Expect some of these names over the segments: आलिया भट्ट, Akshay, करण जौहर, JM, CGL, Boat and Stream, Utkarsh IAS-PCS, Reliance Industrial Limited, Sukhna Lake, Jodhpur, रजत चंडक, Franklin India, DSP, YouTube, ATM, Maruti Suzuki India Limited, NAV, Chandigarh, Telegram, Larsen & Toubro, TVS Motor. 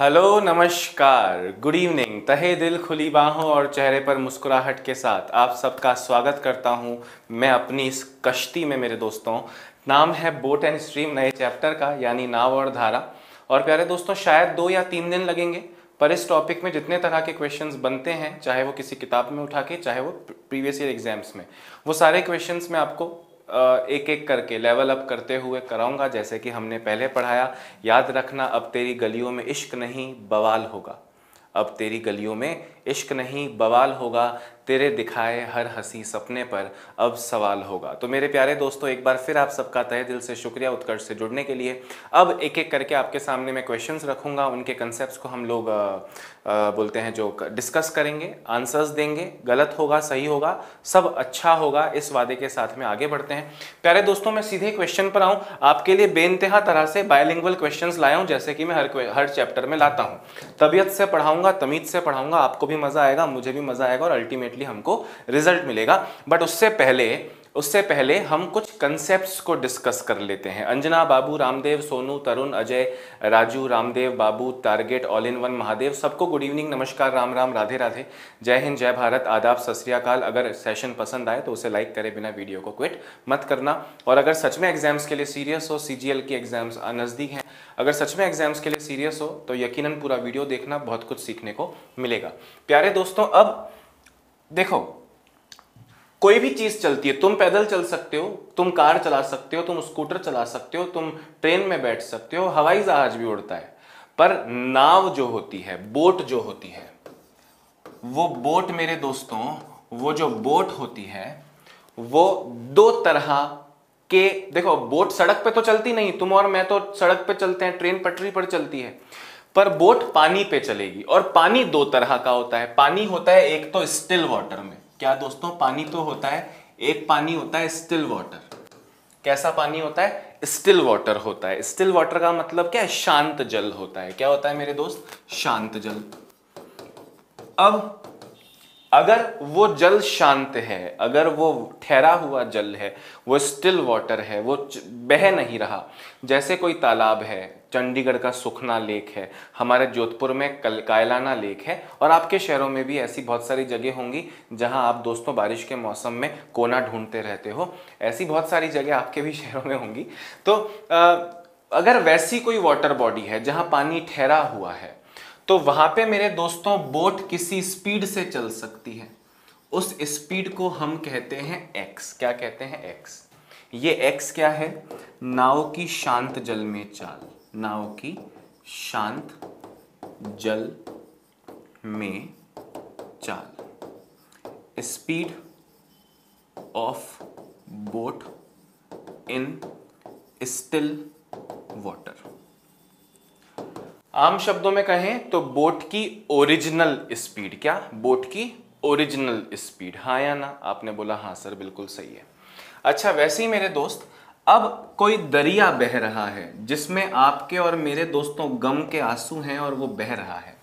Hello, नमस्कार, good evening. तहे दिल, खुली बाहों और चेहरे पर मुस्कुराहट के साथ आप सबका स्वागत करता हूं मैं अपनी इस कश्ती में मेरे दोस्तों। नाम है बोट एंड स्ट्रीम नए चैप्टर का, यानी नाव और धारा। और प्यारे दोस्तों, शायद 2 या 3 दिन लगेंगे, पर इस टॉपिक में जितने तरह के क्वेश्चंस बनते हैं, चाहे वो किसी किताब में उठा के, चाहे वो प्रीवियस ईयर एग्जाम्स में, वो सारे क्वेश्चंस में आपको एक एक करके लेवल अप करते हुए कराऊंगा। जैसे कि हमने पहले पढ़ाया, याद रखना, अब तेरी गलियों में इश्क नहीं बवाल होगा, अब तेरी गलियों में इश्क नहीं बवाल होगा, तेरे दिखाए हर हंसी सपने पर अब सवाल होगा। तो मेरे प्यारे दोस्तों, एक बार फिर आप सबका तहे दिल से शुक्रिया उत्कर्ष से जुड़ने के लिए। अब एक एक करके आपके सामने मैं क्वेश्चंस रखूंगा, उनके कंसेप्ट्स को हम लोग बोलते हैं जो डिस्कस करेंगे, आंसर्स देंगे। गलत होगा, सही होगा, सब अच्छा होगा, इस वादे के साथ में आगे बढ़ते हैं। प्यारे दोस्तों, मैं सीधे क्वेश्चन पर आऊँ। आपके लिए बेइंतहा तरह से बायलिंगुअल क्वेश्चन लाया हूँ, जैसे कि मैं हर चैप्टर में लाता हूँ। तबीयत से पढ़ाऊँगा, तमीज़ से पढ़ाऊँगा, आपको भी मज़ा आएगा, मुझे भी मज़ा आएगा, और अल्टीमेट हमको रिजल्ट मिलेगा। बट उससे पहले हम कुछ कंसेप्ट्स को डिस्कस कर लेते हैं। Anjana, Babu, Ramdev, Sonu, Tarun, Ajay, Raju, Ramdev, Babu, target, all in one, Mahadev, सबको गुड इवनिंग, नमस्कार, राम राम, राधे राधे, जय हिंद, जय भारत, आदाब, सत श्री अकाल। अगर सेशन पसंद आए तो उसे लाइक करे बिना वीडियो को क्विट मत करना। और अगर सच में एग्जाम्स के लिए सीरियस हो, CGL की एग्जाम्स नज़दीक हैं, अगर सच में एग्जाम्स के लिए सीरियस हो तो यकीनन पूरा वीडियो देखना, बहुत कुछ सीखने को मिलेगा। प्यारे दोस्तों, अब देखो, कोई भी चीज चलती है, तुम पैदल चल सकते हो, तुम कार चला सकते हो, तुम स्कूटर चला सकते हो, तुम ट्रेन में बैठ सकते हो, हवाई जहाज भी उड़ता है, पर नाव जो होती है, बोट जो होती है, वो बोट मेरे दोस्तों, वो जो बोट होती है वो दो तरह के, देखो, बोट सड़क पे तो चलती नहीं, तुम और मैं तो सड़क पे चलते हैं, ट्रेन पटरी पर चलती है, पर बोट पानी पे चलेगी। और पानी दो तरह का होता है। पानी होता है एक तो स्टिल वाटर में, क्या दोस्तों, पानी तो होता है, एक पानी होता है स्टिल वाटर। कैसा पानी होता है? स्टिल वाटर होता है। स्टिल वाटर का मतलब क्या है? शांत जल होता है। क्या होता है मेरे दोस्त? शांत जल। अब अगर वो जल शांत है, अगर वो ठहरा हुआ जल है, वो स्टिल वाटर है, वो बह नहीं रहा, जैसे कोई तालाब है, चंडीगढ़ का सुखना लेक है, हमारे जोधपुर में कायलाना लेक है, और आपके शहरों में भी ऐसी बहुत सारी जगह होंगी जहां आप दोस्तों बारिश के मौसम में कोना ढूंढते रहते हो, ऐसी बहुत सारी जगह आपके भी शहरों में होंगी। तो अगर वैसी कोई वाटर बॉडी है जहां पानी ठहरा हुआ है, तो वहां पे मेरे दोस्तों बोट किसी स्पीड से चल सकती है। उस स्पीड को हम कहते हैं एक्स। क्या कहते हैं? एक्स। ये एक्स क्या है? नाव की शांत जल में चाल, नाव की शांत जल में चाल, speed of boat in still water. आम शब्दों में कहें तो बोट की ओरिजिनल स्पीड, क्या? बोट की ओरिजिनल स्पीड। हाँ या ना? आपने बोला हाँ सर, बिल्कुल सही है। अच्छा, वैसे ही मेरे दोस्त, अब कोई दरिया बह रहा है जिसमें आपके और मेरे दोस्तों गम के आंसू हैं, और वो बह रहा है,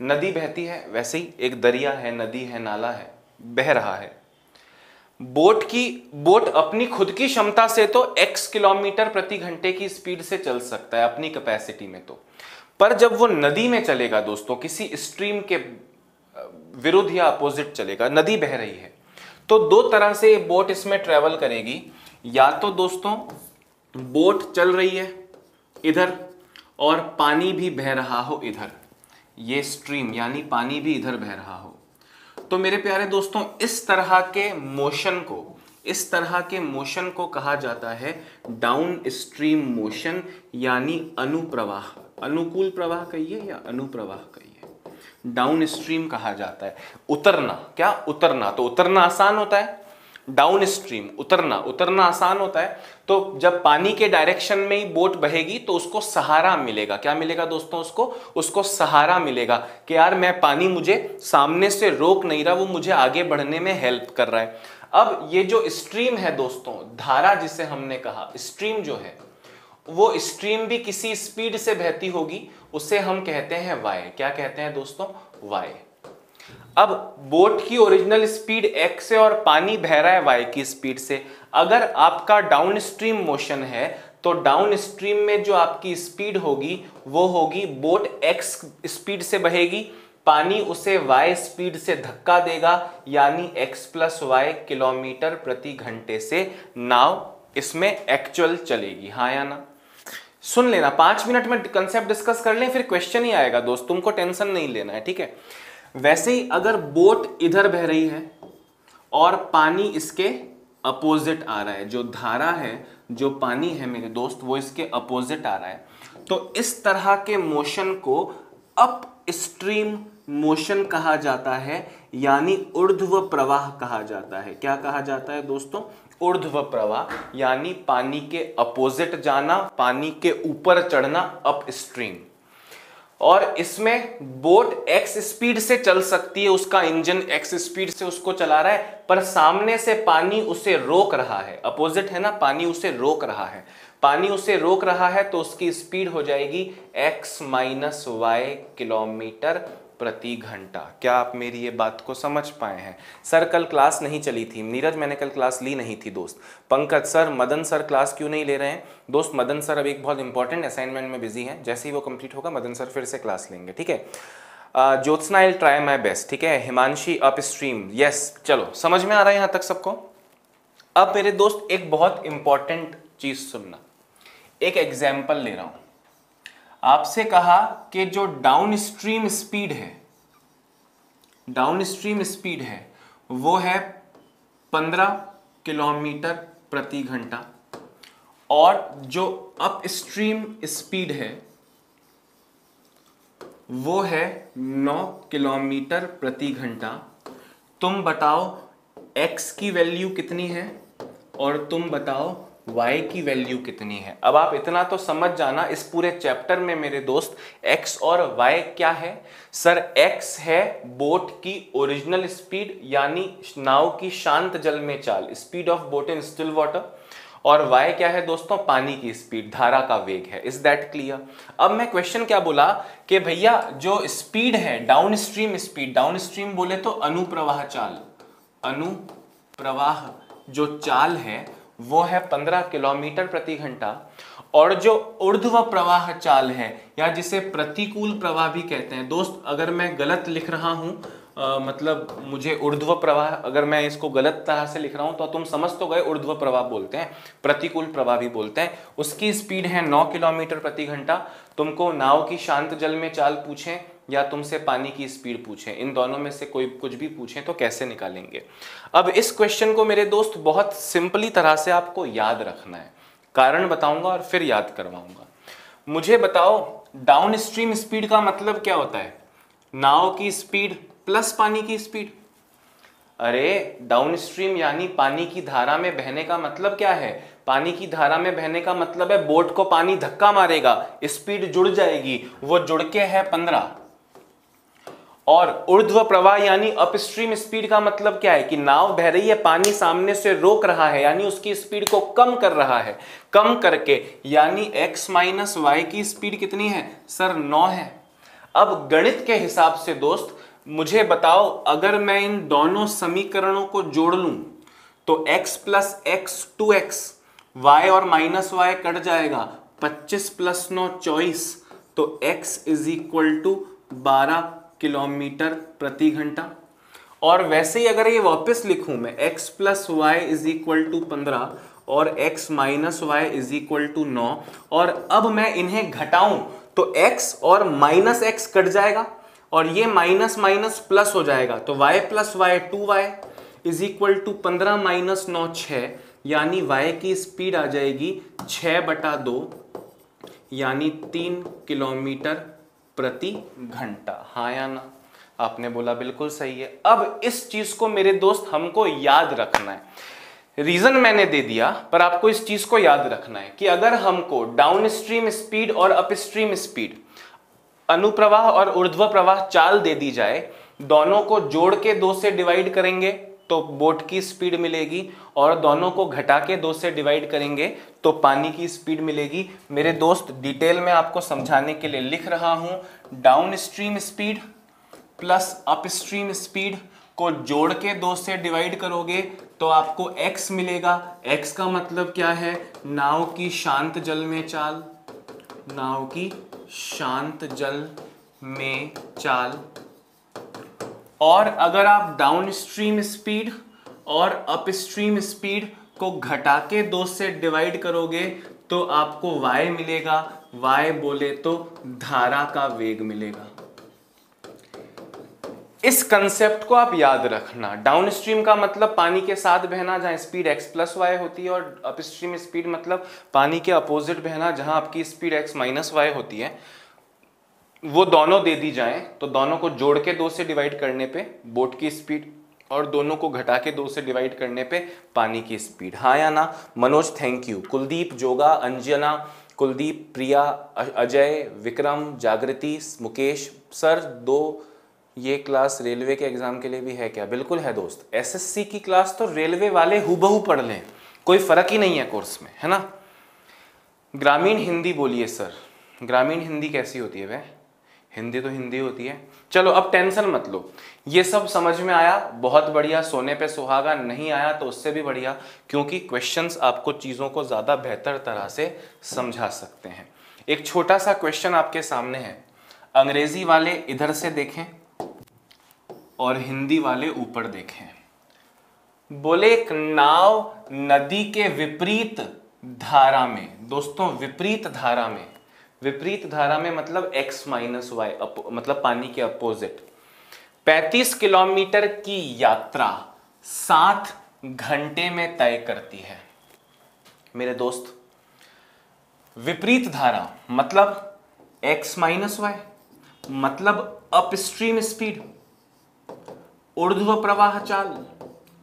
नदी बहती है, वैसे ही एक दरिया है, नदी है, नाला है, बह रहा है। बोट अपनी खुद की क्षमता से तो x किलोमीटर प्रति घंटे की स्पीड से चल सकता है अपनी कैपेसिटी में तो, पर जब वो नदी में चलेगा दोस्तों, किसी स्ट्रीम के विरुद्ध या अपोजिट चलेगा, नदी बह रही है, तो दो तरह से बोट इसमें ट्रेवल करेगी। या तो दोस्तों बोट चल रही है इधर और पानी भी बह रहा हो इधर, ये स्ट्रीम यानी पानी भी इधर बह रहा हो, तो मेरे प्यारे दोस्तों इस तरह के मोशन को कहा जाता है डाउन स्ट्रीम मोशन, यानी अनुप्रवाह, अनुकूल प्रवाह कहिए या अनुप्रवाह कहिए, डाउन स्ट्रीम कहा जाता है। उतरना, क्या? उतरना, तो उतरना आसान होता है, डाउन स्ट्रीम उतरना आसान होता है। तो जब पानी के डायरेक्शन में ही बोट बहेगी तो उसको सहारा मिलेगा। क्या मिलेगा दोस्तों? उसको सहारा मिलेगा कि यार मैं, पानी मुझे सामने से रोक नहीं रहा, वो मुझे आगे बढ़ने में हेल्प कर रहा है। अब ये जो स्ट्रीम है दोस्तों, धारा जिसे हमने कहा, स्ट्रीम जो है, वो स्ट्रीम भी किसी स्पीड से बहती होगी, उसे हम कहते हैं वाई। क्या कहते हैं दोस्तों? वाई। अब बोट की ओरिजिनल स्पीड x है और पानी बह रहा है y की स्पीड से। अगर आपका डाउनस्ट्रीम मोशन है तो डाउन स्ट्रीम में जो आपकी स्पीड होगी वो होगी, बोट एक्स स्पीड से बहेगी, पानी उसे वाई स्पीड से धक्का देगा, यानी x + y किलोमीटर प्रति घंटे से नाव इसमें एक्चुअल चलेगी। हाँ या ना? सुन लेना, 5 मिनट में कंसेप्ट डिस्कस कर लें, फिर क्वेश्चन ही आएगा दोस्त, तुमको टेंशन नहीं लेना है, ठीक है। वैसे ही अगर बोट इधर बह रही है और पानी इसके अपोजिट आ रहा है, जो धारा है, जो पानी है मेरे दोस्त, वो इसके अपोजिट आ रहा है, तो इस तरह के मोशन को अप स्ट्रीम मोशन कहा जाता है, यानी ऊर्ध्व प्रवाह कहा जाता है। क्या कहा जाता है दोस्तों? ऊर्ध्व प्रवाह, यानी पानी के अपोजिट जाना, पानी के ऊपर चढ़ना, अप स्ट्रीम। और इसमें बोट एक्स स्पीड से चल सकती है, उसका इंजन एक्स स्पीड से उसको चला रहा है, पर सामने से पानी उसे रोक रहा है, अपोजिट है ना, पानी उसे रोक रहा है, पानी उसे रोक रहा है, तो उसकी स्पीड हो जाएगी x - y किलोमीटर प्रति घंटा। क्या आप मेरी ये बात को समझ पाए हैं? सर कल क्लास नहीं चली थी, नीरज मैंने कल क्लास ली नहीं थी दोस्त। Pankaj sir, Madan sir class क्यों नहीं ले रहे हैं दोस्त? मदन सर अभी एक बहुत इंपॉर्टेंट असाइनमेंट में बिजी हैं, जैसे ही वो कंप्लीट होगा मदन सर फिर से क्लास लेंगे, ठीक है। Jyotsna, I will try my best, ठीक है। Himanshi, up stream, yes. चलो समझ में आ रहा है यहाँ तक सबको? अब मेरे दोस्त एक बहुत इंपॉर्टेंट चीज सुनना, एक एग्जाम्पल ले रहा हूं। आपसे कहा कि जो डाउनस्ट्रीम स्पीड है, डाउनस्ट्रीम स्पीड है वो है 15 किलोमीटर प्रति घंटा, और जो अपस्ट्रीम स्पीड है वो है 9 किलोमीटर प्रति घंटा। तुम बताओ x की वैल्यू कितनी है और तुम बताओ y की वैल्यू कितनी है। अब आप इतना तो समझ जाना इस पूरे चैप्टर में मेरे दोस्त, x और y क्या है। सर x है बोट की ओरिजिनल स्पीड, यानी नाव की शांत जल में चाल, speed of boat in still water, और y क्या है दोस्तों? पानी की स्पीड, धारा का वेग है। Is that clear? अब मैं क्वेश्चन क्या बोला कि भैया जो स्पीड है डाउनस्ट्रीम स्पीड, डाउनस्ट्रीम बोले तो अनुप्रवाह चाल, अनुप्रवाह जो चाल है वो है 15 किलोमीटर प्रति घंटा, और जो ऊर्ध्व प्रवाह चाल है या जिसे प्रतिकूल प्रवाह भी कहते हैं दोस्त, अगर मैं गलत लिख रहा हूं मतलब मुझे ऊर्ध्व प्रवाह, अगर मैं इसको गलत तरह से लिख रहा हूं तो तुम समझ तो गए, ऊर्ध्व प्रवाह बोलते हैं, प्रतिकूल प्रवाह भी बोलते हैं। उसकी स्पीड है 9 किलोमीटर प्रति घंटा। तुमको नाव की शांत जल में चाल पूछें या तुमसे पानी की स्पीड पूछें, इन दोनों में से कोई कुछ भी पूछें तो कैसे निकालेंगे? अब इस क्वेश्चन को मेरे दोस्त बहुत सिंपली तरह से आपको याद रखना है, कारण बताऊंगा और फिर याद करवाऊंगा। मुझे बताओ डाउनस्ट्रीम स्पीड का मतलब क्या होता है? नाव की स्पीड प्लस पानी की स्पीड। अरे डाउनस्ट्रीम यानी पानी की धारा में बहने का मतलब क्या है? पानी की धारा में बहने का मतलब है बोट को पानी धक्का मारेगा, स्पीड जुड़ जाएगी, वो जुड़ के है 15। और ऊर्ध्व प्रवाह यानी अपस्ट्रीम स्पीड का मतलब क्या है? कि नाव बह रही है, पानी सामने से रोक रहा है, यानी उसकी स्पीड को कम कर रहा है, कम करके यानी x - y की स्पीड कितनी है? सर 9 है। अब गणित के हिसाब से दोस्त मुझे बताओ, अगर मैं इन दोनों समीकरणों को जोड़ लूं तो x + x 2x, y और -y कट जाएगा, 25 + 9 24, तो x = 12 किलोमीटर प्रति घंटा। और वैसे ही अगर ये वापस लिखूं मैं, x + y = 15 और x - y = 9, और अब मैं इन्हें घटाऊं तो x और -x कट जाएगा और ये माइनस प्लस हो जाएगा, तो y + y 2y = 15 - 9 6, यानी y की स्पीड आ जाएगी 6/2 यानी 3 किलोमीटर प्रति घंटा। हाँ या ना? आपने बोला बिल्कुल सही है। अब इस चीज को मेरे दोस्त हमको याद रखना है, रीजन मैंने दे दिया पर आपको इस चीज को याद रखना है कि अगर हमको डाउनस्ट्रीम स्पीड और अपस्ट्रीम स्पीड, अनुप्रवाह और ऊर्ध्व प्रवाह चाल दे दी जाए, दोनों को जोड़ के 2 से डिवाइड करेंगे तो बोट की स्पीड मिलेगी, और दोनों को घटा के 2 से डिवाइड करेंगे तो पानी की स्पीड मिलेगी। मेरे दोस्त डिटेल में आपको समझाने के लिए लिख रहा हूं, downstream speed plus upstream speed को जोड़ के 2 से डिवाइड करोगे तो आपको x मिलेगा। x का मतलब क्या है? नाव की शांत जल में चाल, नाव की शांत जल में चाल। और अगर आप डाउन स्ट्रीम स्पीड और अप स्ट्रीम स्पीड को घटा के 2 से डिवाइड करोगे तो आपको y मिलेगा। y बोले तो धारा का वेग मिलेगा। इस कंसेप्ट को आप याद रखना। डाउनस्ट्रीम का मतलब पानी के साथ बहना जहां स्पीड x प्लस वाई होती है, और अपस्ट्रीम स्पीड मतलब पानी के अपोजिट बहना जहां आपकी स्पीड x माइनस वाई होती है। वो दोनों दे दी जाएं तो दोनों को जोड़ के 2 से डिवाइड करने पे बोट की स्पीड, और दोनों को घटा के 2 से डिवाइड करने पे पानी की स्पीड। हाँ या ना? Manoj thank you. Kuldeep, Joga, Anjana, Kuldeep, Priya, Ajay, Vikram, Jagriti, Mukesh sir, दो ये क्लास रेलवे के एग्जाम के लिए भी है क्या? बिल्कुल है दोस्त। एसएससी की क्लास तो रेलवे वाले हूबहू पढ़ लें, कोई फर्क ही नहीं है कोर्स में, है ना। ग्रामीण हिंदी बोलिए सर। ग्रामीण हिंदी कैसी होती है? वह हिंदी तो हिंदी होती है। चलो अब टेंशन मत लो, ये सब समझ में आया, बहुत बढ़िया। सोने पे सुहागा। नहीं आया तो उससे भी बढ़िया, क्योंकि क्वेश्चंस आपको चीज़ों को ज़्यादा बेहतर तरह से समझा सकते हैं। एक छोटा सा क्वेश्चन आपके सामने है। अंग्रेजी वाले इधर से देखें और हिंदी वाले ऊपर देखें। बोले एक नाव नदी के विपरीत धारा में, दोस्तों विपरीत धारा में, विपरीत धारा में मतलब x माइनस वाई, मतलब पानी के अपोजिट, 35 किलोमीटर की यात्रा 7 घंटे में तय करती है। मेरे दोस्त, विपरीत धारा मतलब x माइनस वाई मतलब अपस्ट्रीम स्पीड, ऊर्ध्व प्रवाह चाल।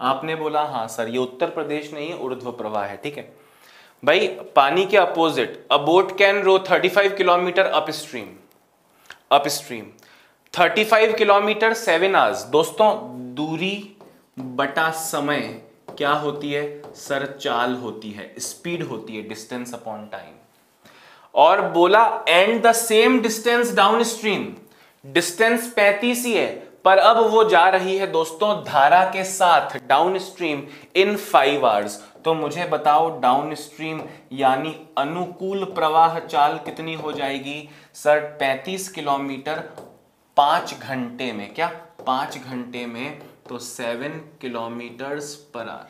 आपने बोला हाँ सर ये उत्तर प्रदेश नहीं है, ऊर्ध्व प्रवाह है। ठीक है भाई, पानी के opposite. A boat can row 35 kilometre upstream, 35 kilometre 7 hours. दोस्तों दूरी बटा समय क्या होती है सर? चाल होती है, स्पीड होती है, डिस्टेंस अपॉन टाइम। और बोला and the same distance downstream, distance 35 ही है पर अब वो जा रही है दोस्तों धारा के साथ डाउनस्ट्रीम इन 5 आवर्स। तो मुझे बताओ डाउनस्ट्रीम यानी अनुकूल प्रवाह चाल कितनी हो जाएगी सर? 35 किलोमीटर 5 घंटे में। क्या 5 घंटे में? तो 7 किलोमीटर/आवर।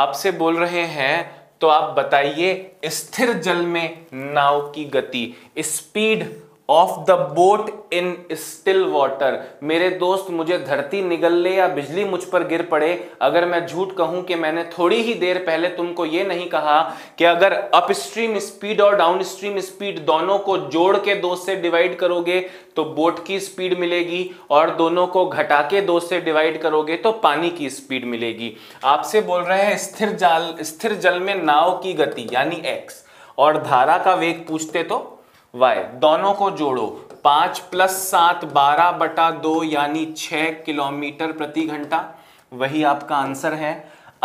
आपसे बोल रहे हैं तो आप बताइए स्थिर जल में नाव की गति, speed of the boat in still water. मेरे दोस्त, मुझे धरती निगल ले या बिजली मुझ पर गिर पड़े, अगर मैं झूठ कहूं कि मैंने थोड़ी ही देर पहले तुमको ये नहीं कहा कि अगर अपस्ट्रीम स्पीड और डाउनस्ट्रीम स्पीड दोनों को जोड़ के 2 से डिवाइड करोगे तो बोट की स्पीड मिलेगी, और दोनों को घटा के 2 से डिवाइड करोगे तो पानी की स्पीड मिलेगी। आपसे बोल रहे हैं स्थिर जल में नाव की गति यानी एक्स, और धारा का वेग पूछते तो y, दोनों को जोड़ो 5 + 7 = 12/2 यानी 6 किलोमीटर प्रति घंटा। वही आपका आंसर है।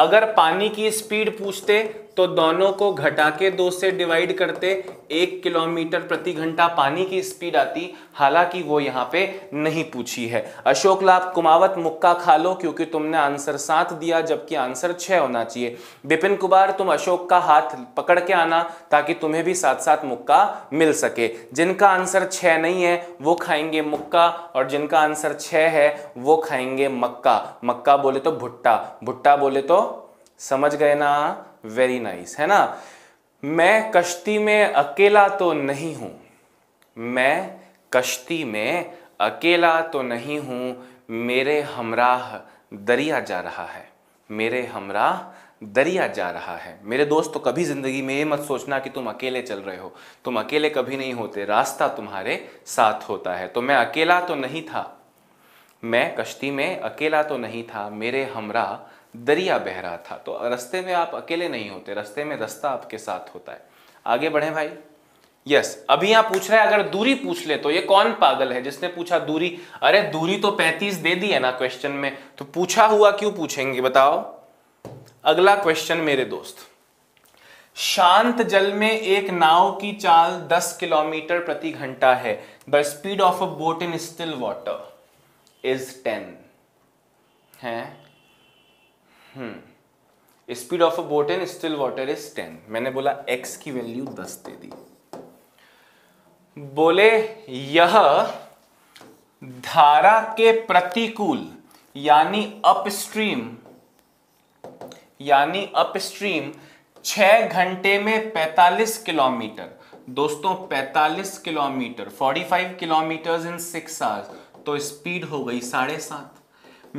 अगर पानी की स्पीड पूछते तो दोनों को घटा के 2 से डिवाइड करते, 1 किलोमीटर प्रति घंटा पानी की स्पीड आती। हालांकि वो यहाँ पे नहीं पूछी है। अशोक लाभ, कुमावत मुक्का खा लो क्योंकि तुमने आंसर 7 दिया जबकि आंसर 6 होना चाहिए। विपिन कुमार, तुम अशोक का हाथ पकड़ के आना ताकि तुम्हें भी 7-7 मुक्का मिल सके। जिनका आंसर 6 नहीं है वो खाएंगे मुक्का, और जिनका आंसर 6 है वो खाएंगे मक्का। मक्का बोले तो भुट्टा, भुट्टा बोले तो समझ गए ना? वेरी नाइस, है ना। मैं कश्ती में अकेला तो नहीं हूँ, मैं कश्ती में अकेला तो नहीं हूँ, मेरे हमराह दरिया जा रहा है, मेरे हमराह दरिया जा रहा है। मेरे दोस्त, तो कभी ज़िंदगी में ये मत सोचना कि तुम अकेले चल रहे हो, तुम अकेले कभी नहीं होते, रास्ता तुम्हारे साथ होता है। तो मैं अकेला तो नहीं था, मैं कश्ती में अकेला तो नहीं था, मेरे हमराह दरिया बह रहा था। तो रास्ते में आप अकेले नहीं होते, रास्ते में रास्ता आपके साथ होता है। आगे बढ़े भाई। यस, अभी यहाँ पूछ रहा है अगर दूरी पूछ ले तो। ये कौन पागल है जिसने पूछा दूरी? अरे दूरी तो 35 दे दी है ना क्वेश्चन में, तो पूछा हुआ क्यों पूछेंगे बताओ। अगला क्वेश्चन मेरे दोस्त, शांत जल में एक नाव की चाल 10 किलोमीटर प्रति घंटा है। The speed of a boat in still water is 10। है speed of a boat in still water is 10। मैंने बोला x की वैल्यू 10 दे दी। बोले यह धारा के प्रतिकूल यानी अपस्ट्रीम 6 घंटे में 45 किलोमीटर। दोस्तों 45 किलोमीटर 45 किलोमीटर्स इन 6 आवर्स तो स्पीड हो गई 7.5।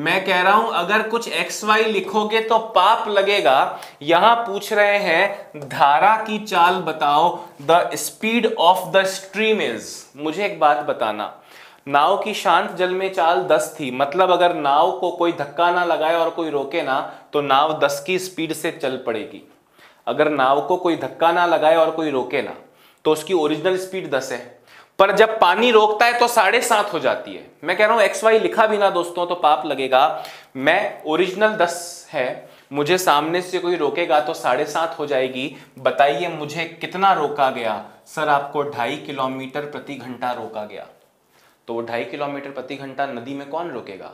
मैं कह रहा हूं अगर कुछ एक्स वाई लिखोगे तो पाप लगेगा। यहां पूछ रहे हैं धारा की चाल बताओ, the speed of the stream is. मुझे एक बात बताना, नाव की शांत जल में चाल 10 थी, मतलब अगर नाव को कोई धक्का ना लगाए और कोई रोके ना तो नाव 10 की स्पीड से चल पड़ेगी। अगर नाव को कोई धक्का ना लगाए और कोई रोके ना तो उसकी ओरिजिनल स्पीड 10 है, पर जब पानी रोकता है तो 7.5 हो जाती है। मैं कह रहा हूं एक्स वाई लिखा भी ना दोस्तों तो पाप लगेगा। मैं ओरिजिनल 10 है, मुझे सामने से कोई रोकेगा तो 7.5 हो जाएगी। बताइए मुझे कितना रोका गया? सर आपको 2.5 किलोमीटर प्रति घंटा रोका गया। तो वो 2.5 किलोमीटर प्रति घंटा नदी में कौन रोकेगा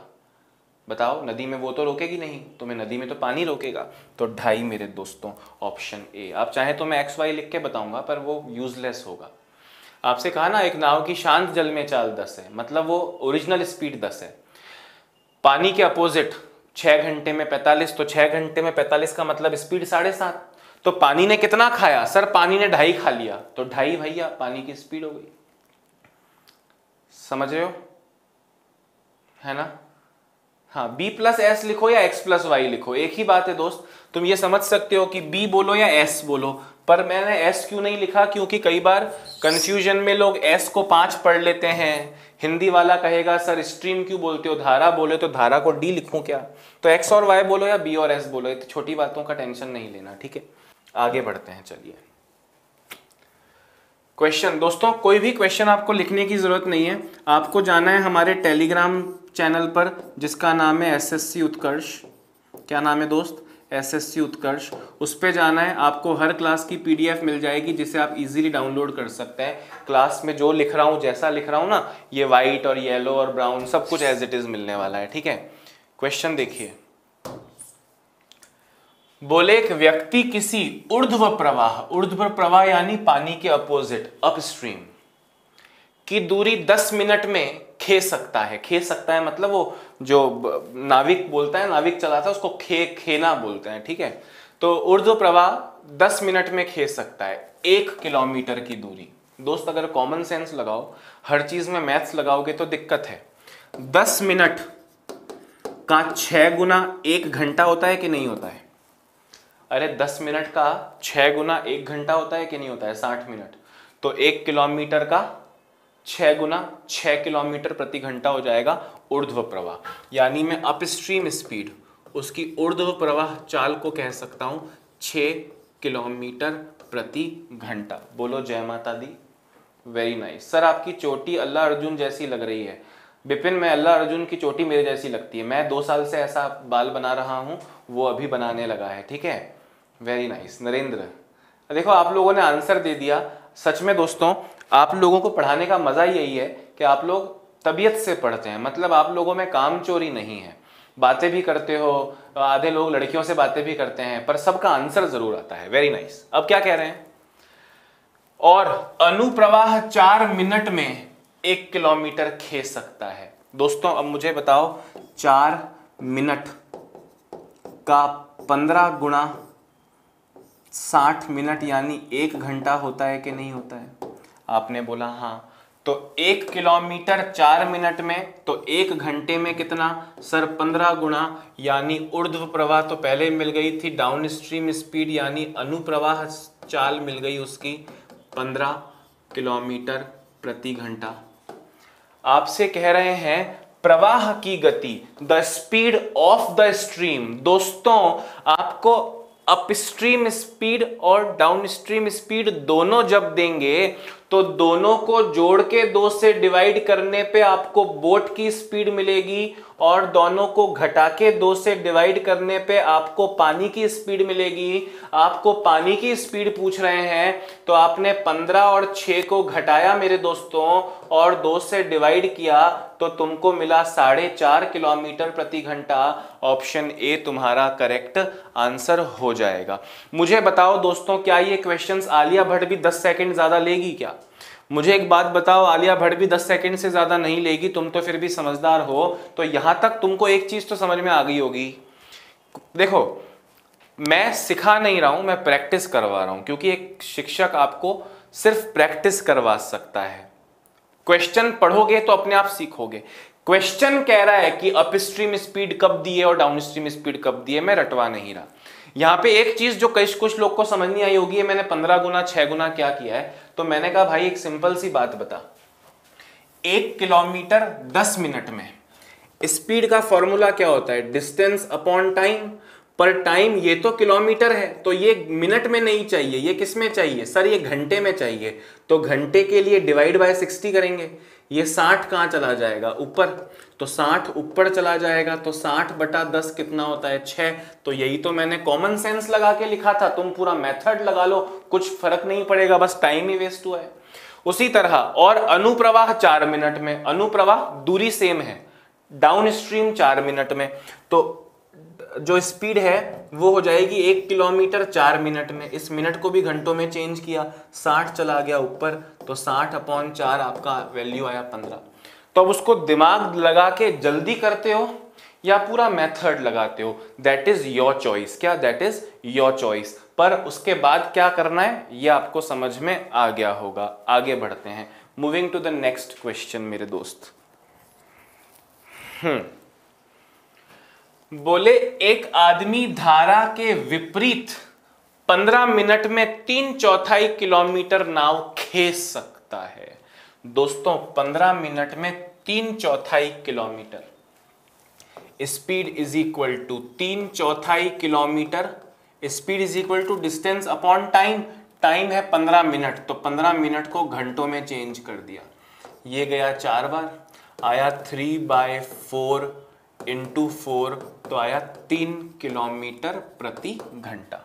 बताओ? नदी में वो तो रोकेगी नहीं, तो मैं नदी में तो पानी रोकेगा। तो 2.5 मेरे दोस्तों ऑप्शन ए। आप चाहे तो मैं एक्स वाई लिख के बताऊंगा पर वो यूजलेस होगा। आपसे कहा ना एक नाव की शांत जल में चाल 10 है, मतलब वो ओरिजिनल स्पीड 10 है। पानी के अपोजिट 6 घंटे में 45, तो 6 घंटे में 45 का मतलब स्पीड 7.5। तो पानी ने कितना खाया? सर पानी ने 2.5 खा लिया, तो 2.5 भैया पानी की स्पीड हो गई। समझ रहे हो है ना? हाँ, b+s लिखो या x+y लिखो, एक ही बात है दोस्त। तुम ये समझ सकते हो कि b बोलो या s बोलो, पर मैंने s क्यों नहीं लिखा क्योंकि कई बार कंफ्यूजन में लोग s को 5 पढ़ लेते हैं। हिंदी वाला कहेगा सर स्ट्रीम क्यों बोलते हो, धारा बोले, तो धारा को d लिखूं क्या? तो x और y बोलो या b और s बोलो, ये छोटी बातों का टेंशन नहीं लेना, ठीक है? आगे बढ़ते हैं। चलिए क्वेश्चन, दोस्तों कोई भी क्वेश्चन आपको लिखने की जरूरत नहीं है। आपको जाना है हमारे टेलीग्राम चैनल पर जिसका नाम है SSC उत्कर्ष। क्या नाम है दोस्त? SSC उत्कर्ष। उस पर जाना है, आपको हर क्लास की PDF मिल जाएगी जिसे आप इजीली डाउनलोड कर सकते हैं। क्लास में जो लिख रहा हूँ, जैसा लिख रहा हूँ ना, ये वाइट और येलो और ब्राउन सब कुछ एज इट इज मिलने वाला है, ठीक है? क्वेश्चन देखिए, बोले एक व्यक्ति किसी ऊर्ध्व प्रवाह यानी पानी के अपोजिट अपस्ट्रीम की दूरी 10 मिनट में खे सकता है मतलब वो जो नाविक बोलता है, नाविक चलाता है, उसको खेना बोलते हैं, ठीक है? तो ऊर्ध्व प्रवाह 10 मिनट में खे सकता है 1 किलोमीटर की दूरी। दोस्त अगर कॉमन सेंस लगाओ, हर चीज में मैथ्स लगाओगे तो दिक्कत है। 10 मिनट का 6 गुना 1 घंटा होता है कि नहीं होता है? अरे 10 मिनट का 6 गुना 1 घंटा होता है कि नहीं होता है? 60 मिनट। तो 1 किलोमीटर का 6 गुना 6 किलोमीटर प्रति घंटा हो जाएगा ऊर्ध्व प्रवाह। यानी मैं अपस्ट्रीम स्पीड, उसकी ऊर्ध्व प्रवाह चाल को कह सकता हूं 6 किलोमीटर प्रति घंटा। बोलो जय माता दी। Very nice. सर आपकी चोटी अल्लाह अर्जुन जैसी लग रही है। बिपिन, मैं अल्लाह अर्जुन की चोटी मेरे जैसी लगती है। मैं 2 साल से ऐसा बाल बना रहा हूँ, वो अभी बनाने लगा है, ठीक है? Very nice Narendra. देखो आप लोगों ने आंसर दे दिया। सच में दोस्तों आप लोगों को पढ़ाने का मज़ा यही है कि आप लोग तबीयत से पढ़ते हैं, मतलब आप लोगों में काम चोरी नहीं है। बातें भी करते हो, आधे लोग लड़कियों से बातें भी करते हैं, पर सबका आंसर ज़रूर आता है। Very nice. अब क्या कह रहे हैं? और अनुप्रवाह 4 मिनट में 1 किलोमीटर खे सकता है। दोस्तों अब मुझे बताओ 4 मिनट का 15 गुना 60 मिनट यानी 1 घंटा होता है कि नहीं होता है? आपने बोला हाँ। तो 1 किलोमीटर 4 मिनट में, तो 1 घंटे में कितना? सर 15 गुना यानी ऊर्ध्व प्रवाह तो पहले मिल गई थी, डाउन स्ट्रीम स्पीड यानी अनुप्रवाह चाल मिल गई उसकी 15 किलोमीटर प्रति घंटा। आपसे कह रहे हैं प्रवाह की गति, the speed of the stream. दोस्तों आपको अपस्ट्रीम स्पीड और डाउनस्ट्रीम स्पीड दोनों जब देंगे तो दोनों को जोड़ के 2 से डिवाइड करने पे आपको बोट की स्पीड मिलेगी और दोनों को घटा के 2 से डिवाइड करने पे आपको पानी की स्पीड मिलेगी। आपको पानी की स्पीड पूछ रहे हैं तो आपने 15 और 6 को घटाया मेरे दोस्तों और 2 से डिवाइड किया तो तुमको मिला 4.5 किलोमीटर प्रति घंटा। ऑप्शन ए तुम्हारा करेक्ट आंसर हो जाएगा। मुझे बताओ दोस्तों क्या ये क्वेश्चंस आलिया भट्ट भी 10 सेकंड ज्यादा लेगी क्या? मुझे एक बात बताओ, आलिया भट्ट भी 10 सेकंड से ज्यादा नहीं लेगी। तुम तो फिर भी समझदार हो तो यहां तक तुमको एक चीज तो समझ में आ गई होगी। देखो मैं सिखा नहीं रहा हूं, मैं प्रैक्टिस करवा रहा हूं क्योंकि एक शिक्षक आपको सिर्फ प्रैक्टिस करवा सकता है। क्वेश्चन पढ़ोगे तो अपने आप सीखोगे। क्वेश्चन कह रहा है कि अपस्ट्रीम स्पीड कब दी है और डाउनस्ट्रीम स्पीड कब दी है, मैं रटवा नहीं रहा। यहाँ पे एक चीज जो कई कुछ लोग को समझ नहीं आई होगी, मैंने 15 गुना 6 गुना क्या किया है, तो मैंने कहा भाई एक सिंपल सी बात बता, 1 किलोमीटर 10 मिनट में स्पीड का फॉर्मूला क्या होता है? डिस्टेंस अपॉन टाइम पर टाइम। ये तो किलोमीटर है तो ये मिनट में नहीं चाहिए, ये किस में चाहिए सर? ये घंटे में चाहिए। तो घंटे के लिए डिवाइड बाय 60 करेंगे। ये 60 कहाँ चला जाएगा? ऊपर। तो 60 ऊपर चला जाएगा तो 60/10 कितना होता है? 6। तो यही तो मैंने कॉमन सेंस लगा के लिखा था। तुम पूरा मेथड लगा लो, कुछ फर्क नहीं पड़ेगा, बस टाइम ही वेस्ट हुआ है। उसी तरह और अनुप्रवाह 4 मिनट में, अनुप्रवाह दूरी सेम है, डाउन स्ट्रीम 4 मिनट में, तो जो स्पीड है वो हो जाएगी 1 किलोमीटर 4 मिनट में। इस मिनट को भी घंटों में चेंज किया, 60 चला गया ऊपर तो 60/4 आपका वैल्यू आया 15। तो अब उसको दिमाग लगा के जल्दी करते हो या पूरा मेथड लगाते हो, दैट इज योर चॉइस। क्या? That is your choice. पर उसके बाद क्या करना है ये आपको समझ में आ गया होगा। आगे बढ़ते हैं, moving to the next question मेरे दोस्त। बोले एक आदमी धारा के विपरीत 15 मिनट में 3/4 किलोमीटर नाव खींच सकता है। दोस्तों 15 मिनट में 3/4 kilometre, speed is equal to 3/4 kilometre, speed is equal to distance upon time. Time है 15 मिनट तो 15 मिनट को घंटों में चेंज कर दिया। ये गया 4 बार, आया 3/4 इंटू 4 तो आया 3 किलोमीटर प्रति घंटा।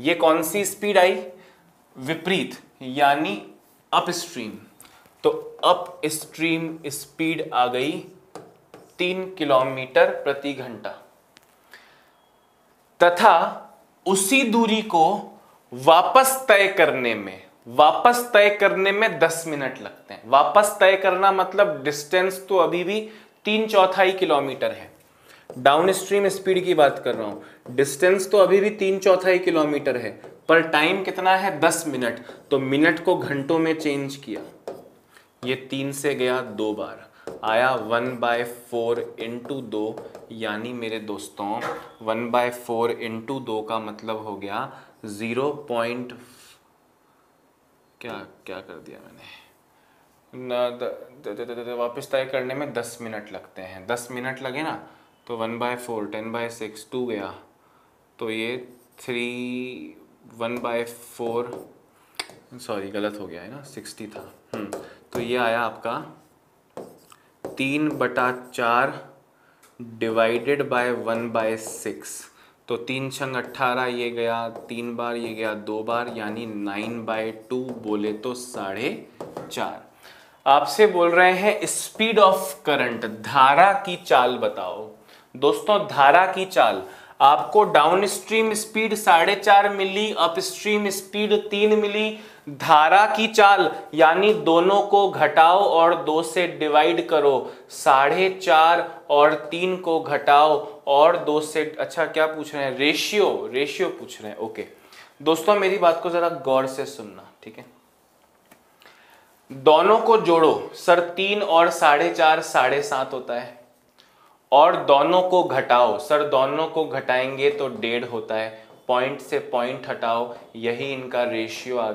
ये कौन सी स्पीड आई? विपरीत यानी अपस्ट्रीम। तो अपस्ट्रीम स्पीड आ गई 3 किलोमीटर प्रति घंटा तथा उसी दूरी को वापस तय करने में 10 मिनट लगते हैं। वापस तय करना मतलब डिस्टेंस तो अभी भी 3/4 किलोमीटर है, डाउनस्ट्रीम स्पीड की बात कर रहा हूं, डिस्टेंस तो अभी भी 3/4 किलोमीटर है पर टाइम कितना है? 10 मिनट। तो मिनट को घंटों में चेंज किया, ये 3 से गया 2 बार, आया 1/4 इंटू 2 यानी मेरे दोस्तों 1/4 इंटू 2 का मतलब हो गया 0. क्या कर दिया मैंने? वापस तय करने में 10 मिनट लगते हैं, 10 मिनट लगे ना तो 1/4 10/6 2 गया तो ये 1/4 सॉरी गलत हो गया है ना, 60 था। तो ये आया आपका 3/4 डिवाइडेड बाय 1/6 तो 3 छंग 18, ये गया 3 बार, ये गया 2 बार यानी 9/2 बोले तो 4.5। आपसे बोल रहे हैं स्पीड ऑफ करंट, धारा की चाल बताओ। दोस्तों धारा की चाल, आपको डाउनस्ट्रीम स्पीड 4.5 मिली, अपस्ट्रीम स्पीड 3 मिली। धारा की चाल यानी दोनों को घटाओ और 2 से डिवाइड करो, 4.5 और 3 को घटाओ और 2 से, अच्छा क्या पूछ रहे हैं? रेशियो पूछ रहे हैं। ओके दोस्तों मेरी बात को जरा गौर से सुनना, ठीक है? दोनों को जोड़ो, सर 3 और 4.5 4.7 होता है, और दोनों को घटाओ, सर दोनों को घटाएंगे तो 1.5 होता है, पॉइंट से पॉइंट हटाओ, यही इनका रेशियो आ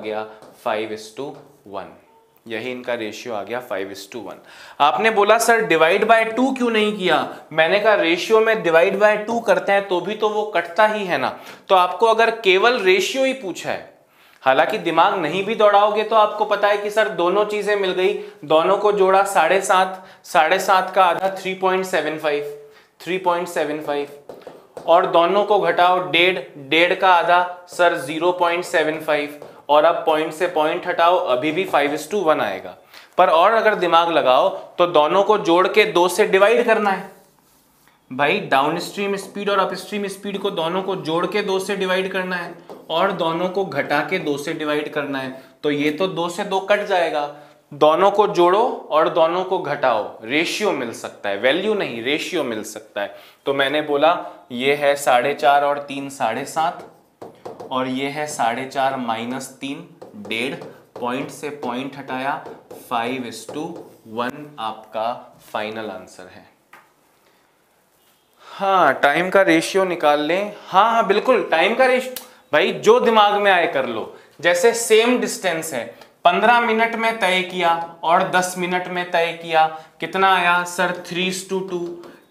गया 5:1। आपने बोला सर डिवाइड बाय 2 क्यों नहीं किया? मैंने कहा रेशियो में डिवाइड बाय 2 करते हैं तो भी तो वो कटता ही है ना। तो आपको अगर केवल रेशियो ही पूछा है, हालांकि दिमाग नहीं भी दौड़ाओगे तो आपको पता है कि सर दोनों चीजें मिल गई, दोनों को जोड़ा 7.5, 7.5 का आधा 3.75, 3.75 और दोनों को घटाओ 1.5, 1.5 का आधा सर 0.75 और अब पॉइंट से पॉइंट हटाओ अभी भी 5:1 आएगा। पर और अगर दिमाग लगाओ तो दोनों को जोड़ के 2 से डिवाइड करना है भाई, डाउन स्ट्रीम स्पीड और अपस्ट्रीम स्पीड को दोनों को जोड़ के 2 से डिवाइड करना है और दोनों को घटा के 2 से डिवाइड करना है। तो ये तो 2 से 2 कट जाएगा, दोनों को जोड़ो और दोनों को घटाओ, रेशियो मिल सकता है, वैल्यू नहीं रेशियो मिल सकता है। तो मैंने बोला ये है 4.5 और 3 7.5 और ये है 4.5 माइनस 3 1.5, पॉइंट से पॉइंट हटाया 5:1 आपका फाइनल आंसर है। हाँ टाइम का रेशियो निकाल लें, हाँ हाँ बिल्कुल टाइम का रेशियो भाई जो दिमाग में आए कर लो। जैसे सेम डिस्टेंस है 15 मिनट में तय किया और 10 मिनट में तय किया, कितना आया सर 3:2।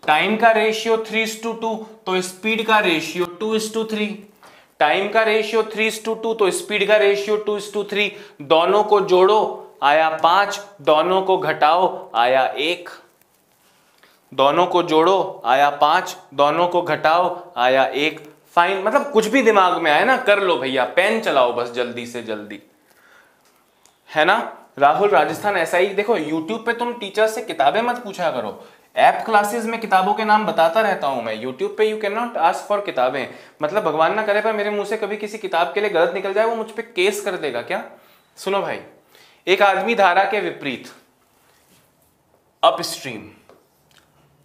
टाइम का रेशियो 3:2 तो स्पीड का रेशियो 2:3, टाइम का रेशियो 3:2 तो स्पीड का रेशियो 2:3। दोनों को जोड़ो आया 5, दोनों को घटाओ आया 1, दोनों को जोड़ो आया 5, दोनों को घटाओ आया 1। फाइन, मतलब कुछ भी दिमाग में आए ना कर लो भैया, पेन चलाओ बस जल्दी से जल्दी, है ना। राहुल राजस्थान ऐसा ही देखो, YouTube पे तुम टीचर से किताबें मत पूछा करो, ऐप क्लासेस में किताबों के नाम बताता रहता हूं मैं। YouTube पे you can not ask for किताबें, मतलब भगवान ना करे पर मेरे मुंह से कभी किसी किताब के लिए गलत निकल जाए, वो मुझ पर केस कर देगा क्या। सुनो भाई, एक आदमी धारा के विपरीत अपस्ट्रीम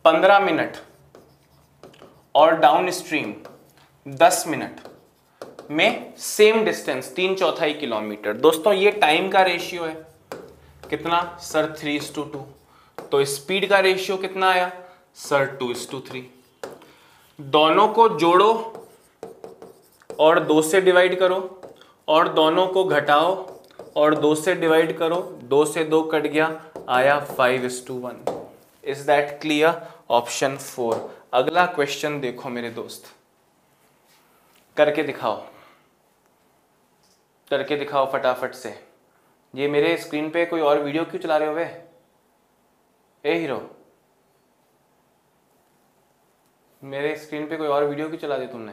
15 मिनट और डाउनस्ट्रीम 10 मिनट में सेम डिस्टेंस 3/4 किलोमीटर। दोस्तों ये टाइम का रेशियो है, कितना सर 3:2 तो स्पीड का रेशियो कितना आया सर 2:3। दोनों को जोड़ो और 2 से डिवाइड करो और दोनों को घटाओ और 2 से डिवाइड करो, 2 से 2 कट गया आया 5:1। Is that clear? ऑप्शन 4। अगला क्वेश्चन देखो मेरे दोस्त, करके दिखाओ, करके दिखाओ फटाफट से। ये मेरे स्क्रीन पे कोई और वीडियो क्यों चला रहे हो वे? ए हीरो, मेरे स्क्रीन पे कोई और वीडियो क्यों चला दी तुमने?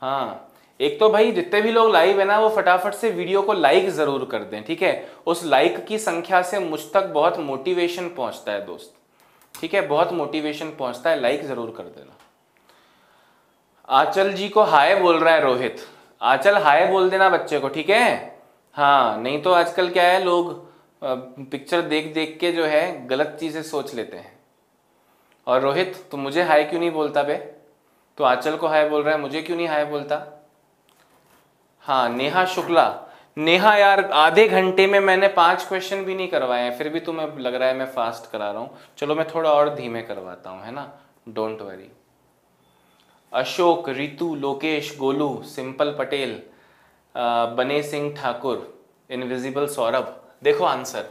हाँ, एक तो भाई जितने भी लोग लाइव है ना वो फटाफट से वीडियो को लाइक जरूर कर दें, ठीक है। उस लाइक की संख्या से मुझ तक बहुत मोटिवेशन पहुंचता है दोस्त, ठीक है, बहुत मोटिवेशन पहुंचता है, लाइक जरूर कर देना। आंचल जी को हाय बोल रहा है रोहित, आंचल हाय बोल देना बच्चे को, ठीक है। हाँ नहीं तो आजकल क्या है, लोग पिक्चर देख देख के जो है गलत चीजें सोच लेते हैं। और रोहित तो मुझे हाय क्यों नहीं बोलता बे, तो आंचल को हाय बोल रहा है, मुझे क्यों नहीं हाय बोलता। हाँ नेहा शुक्ला, नेहा यार आधे घंटे में मैंने 5 क्वेश्चन भी नहीं करवाए हैं, फिर भी तुम्हें लग रहा है मैं फास्ट करा रहा हूँ। चलो मैं थोड़ा और धीमे करवाता हूँ, है ना, don't worry. Ashok, Ritu, Lokesh, Golu, simple Patel, बने सिंह ठाकुर, इनविजिबल सौरभ। देखो आंसर,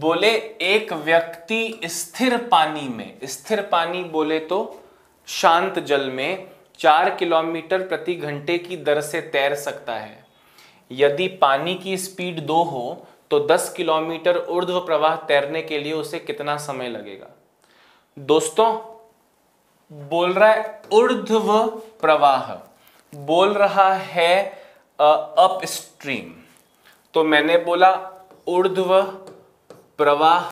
बोले एक व्यक्ति स्थिर पानी में, स्थिर पानी बोले तो शांत जल में 4 किलोमीटर प्रति घंटे की दर से तैर सकता है। यदि पानी की स्पीड 2 हो तो 10 किलोमीटर ऊर्ध्व प्रवाह तैरने के लिए उसे कितना समय लगेगा। दोस्तों बोल रहा है ऊर्ध्व प्रवाह, बोल रहा है अप स्ट्रीम, तो मैंने बोला ऊर्ध्व प्रवाह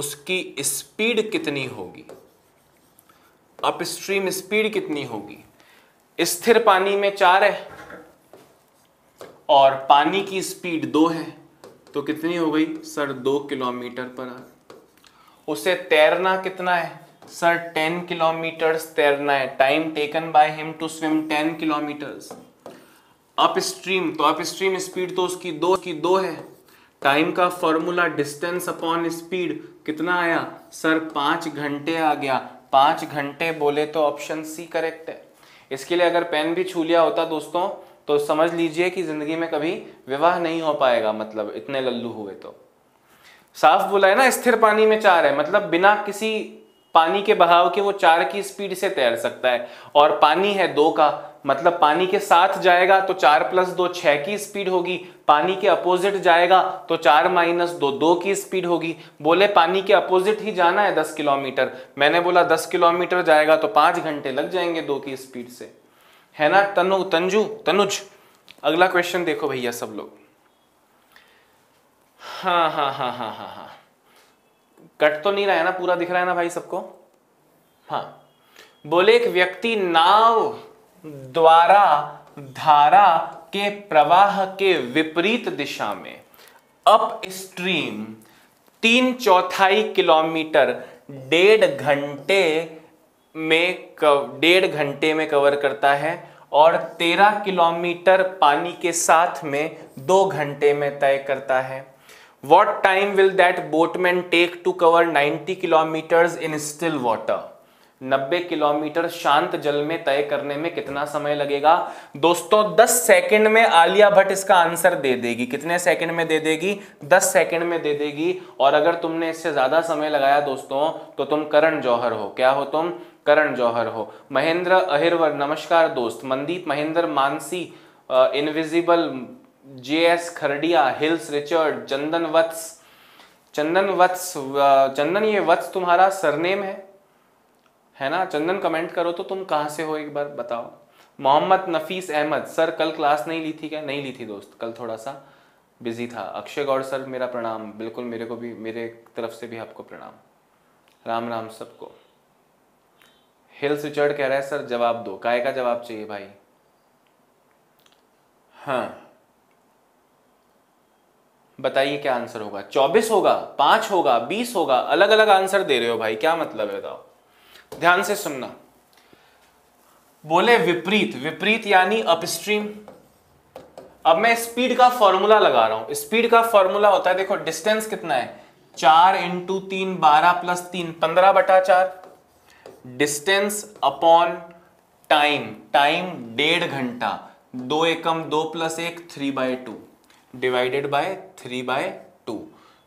उसकी स्पीड कितनी होगी, अप स्ट्रीम स्पीड कितनी होगी। स्थिर पानी में 4 है और पानी की स्पीड 2 है तो कितनी हो गई सर 2 किलोमीटर पर आवर। उसे तैरना कितना है सर 10 किलोमीटर तैरना है। Time taken by him to swim 10 kilometres. Upstream तो अपस्ट्रीम स्पीड तो उसकी 2 है। टाइम का फॉर्मूला डिस्टेंस अपॉन स्पीड, कितना आया सर 5 घंटे आ गया। 5 घंटे बोले तो ऑप्शन C करेक्ट है। इसके लिए अगर पेन भी छू लिया होता दोस्तों तो समझ लीजिए कि जिंदगी में कभी विवाह नहीं हो पाएगा, मतलब इतने लल्लू हुए तो। साफ बोला है ना, स्थिर पानी में 4 है, मतलब बिना किसी पानी के बहाव के वो 4 की स्पीड से तैर सकता है, और पानी है 2 का, मतलब पानी के साथ जाएगा तो 4 + 2 6 की स्पीड होगी, पानी के अपोजिट जाएगा तो 4 - 2 2 की स्पीड होगी। बोले पानी के अपोजिट ही जाना है 10 किलोमीटर, मैंने बोला 10 किलोमीटर जाएगा तो 5 घंटे लग जाएंगे 2 की स्पीड से, है ना तनुज। अगला क्वेश्चन देखो भैया सब लोग। हाँ, कट तो नहीं रहा है ना, पूरा दिख रहा है ना भाई सबको। हाँ, बोले एक व्यक्ति नाव द्वारा धारा के प्रवाह के विपरीत दिशा में अप स्ट्रीम 3/4 किलोमीटर 1.5 घंटे में कवर करता है और 13 किलोमीटर पानी के साथ में 2 घंटे में तय करता है। What time will that boatman take to cover 90 kilometers in still water? 90 kilometre शांत जल में तय करने में कितना समय लगेगा? दोस्तों 10 सेकंड में आलिया भट्ट इसका आंसर दे देगी। कितने सेकंड में दे देगी? 10 सेकंड में दे देगी। और अगर तुमने इससे ज़्यादा समय लगाया दोस्तों तो तुम करण जौहर हो। क्या हो तुम? करण जौहर हो। महेंद्र अहिरवर नमस्कार दोस्त। Mandeep Mahendra, Mansi invisible, JS Kharadia, hills Richard, Chandan Vats, ये वत्स तुम्हारा सरनेम है ना चंदन? कमेंट करो तो तुम कहाँ से हो एक बार बताओ। मोहम्मद नफीस अहमद, सर कल क्लास नहीं ली थी क्या? नहीं ली थी दोस्त, कल थोड़ा सा बिजी था। अक्षय गौड़ सर मेरा प्रणाम, बिल्कुल मेरे को भी, मेरे तरफ से भी आपको प्रणाम, राम राम सबको। हिल्स रिचर्ड कह रहा है सर जवाब दो, काय का जवाब चाहिए भाई? हाँ बताइए क्या आंसर होगा? 24 होगा, 5 होगा, 20 होगा? अलग अलग आंसर दे रहे हो भाई, क्या मतलब है बताओ। ध्यान से सुनना, बोले विपरीत, विपरीत यानी अपस्ट्रीम। अब मैं स्पीड का फॉर्मूला लगा रहा हूं। स्पीड का फॉर्मूला होता है, देखो डिस्टेंस कितना है, 4 × 3 12 + 3 15/4 डिस्टेंस अपॉन टाइम। टाइम 1.5 घंटा, 2 + 1 3/2 / 3/2।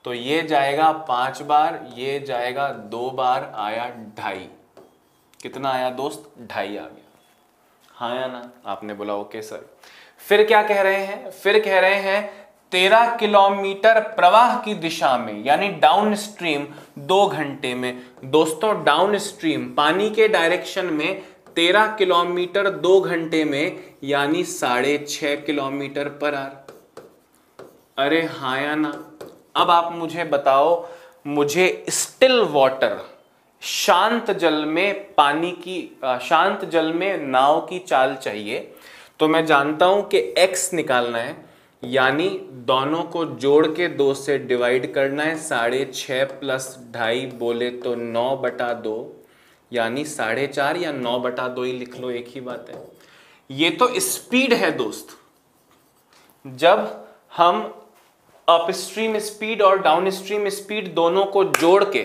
तो ये जाएगा 5 बार, ये जाएगा 2 बार, आया 2.5। कितना आया दोस्त? 2.5 आ गया। हाँ या ना? आपने बोला ओके सर। फिर क्या कह रहे हैं? फिर कह रहे हैं 13 किलोमीटर प्रवाह की दिशा में यानी डाउन स्ट्रीम 2 घंटे में। दोस्तों डाउन स्ट्रीम पानी के डायरेक्शन में 13 किलोमीटर 2 घंटे में यानी 6.5 किलोमीटर पर आर। अरे हाँ या ना? अब आप मुझे बताओ, मुझे स्टिल वाटर शांत जल में पानी की शांत जल में नाव की चाल चाहिए, तो मैं जानता हूं कि x निकालना है यानी दोनों को जोड़ के 2 से डिवाइड करना है। 6.5 + 2.5 बोले तो 9/2 यानी 4.5 या 9/2 ही लिख लो, एक ही बात है। ये तो स्पीड है दोस्त। जब हम अपस्ट्रीम स्पीड और डाउनस्ट्रीम स्पीड दोनों को जोड़ के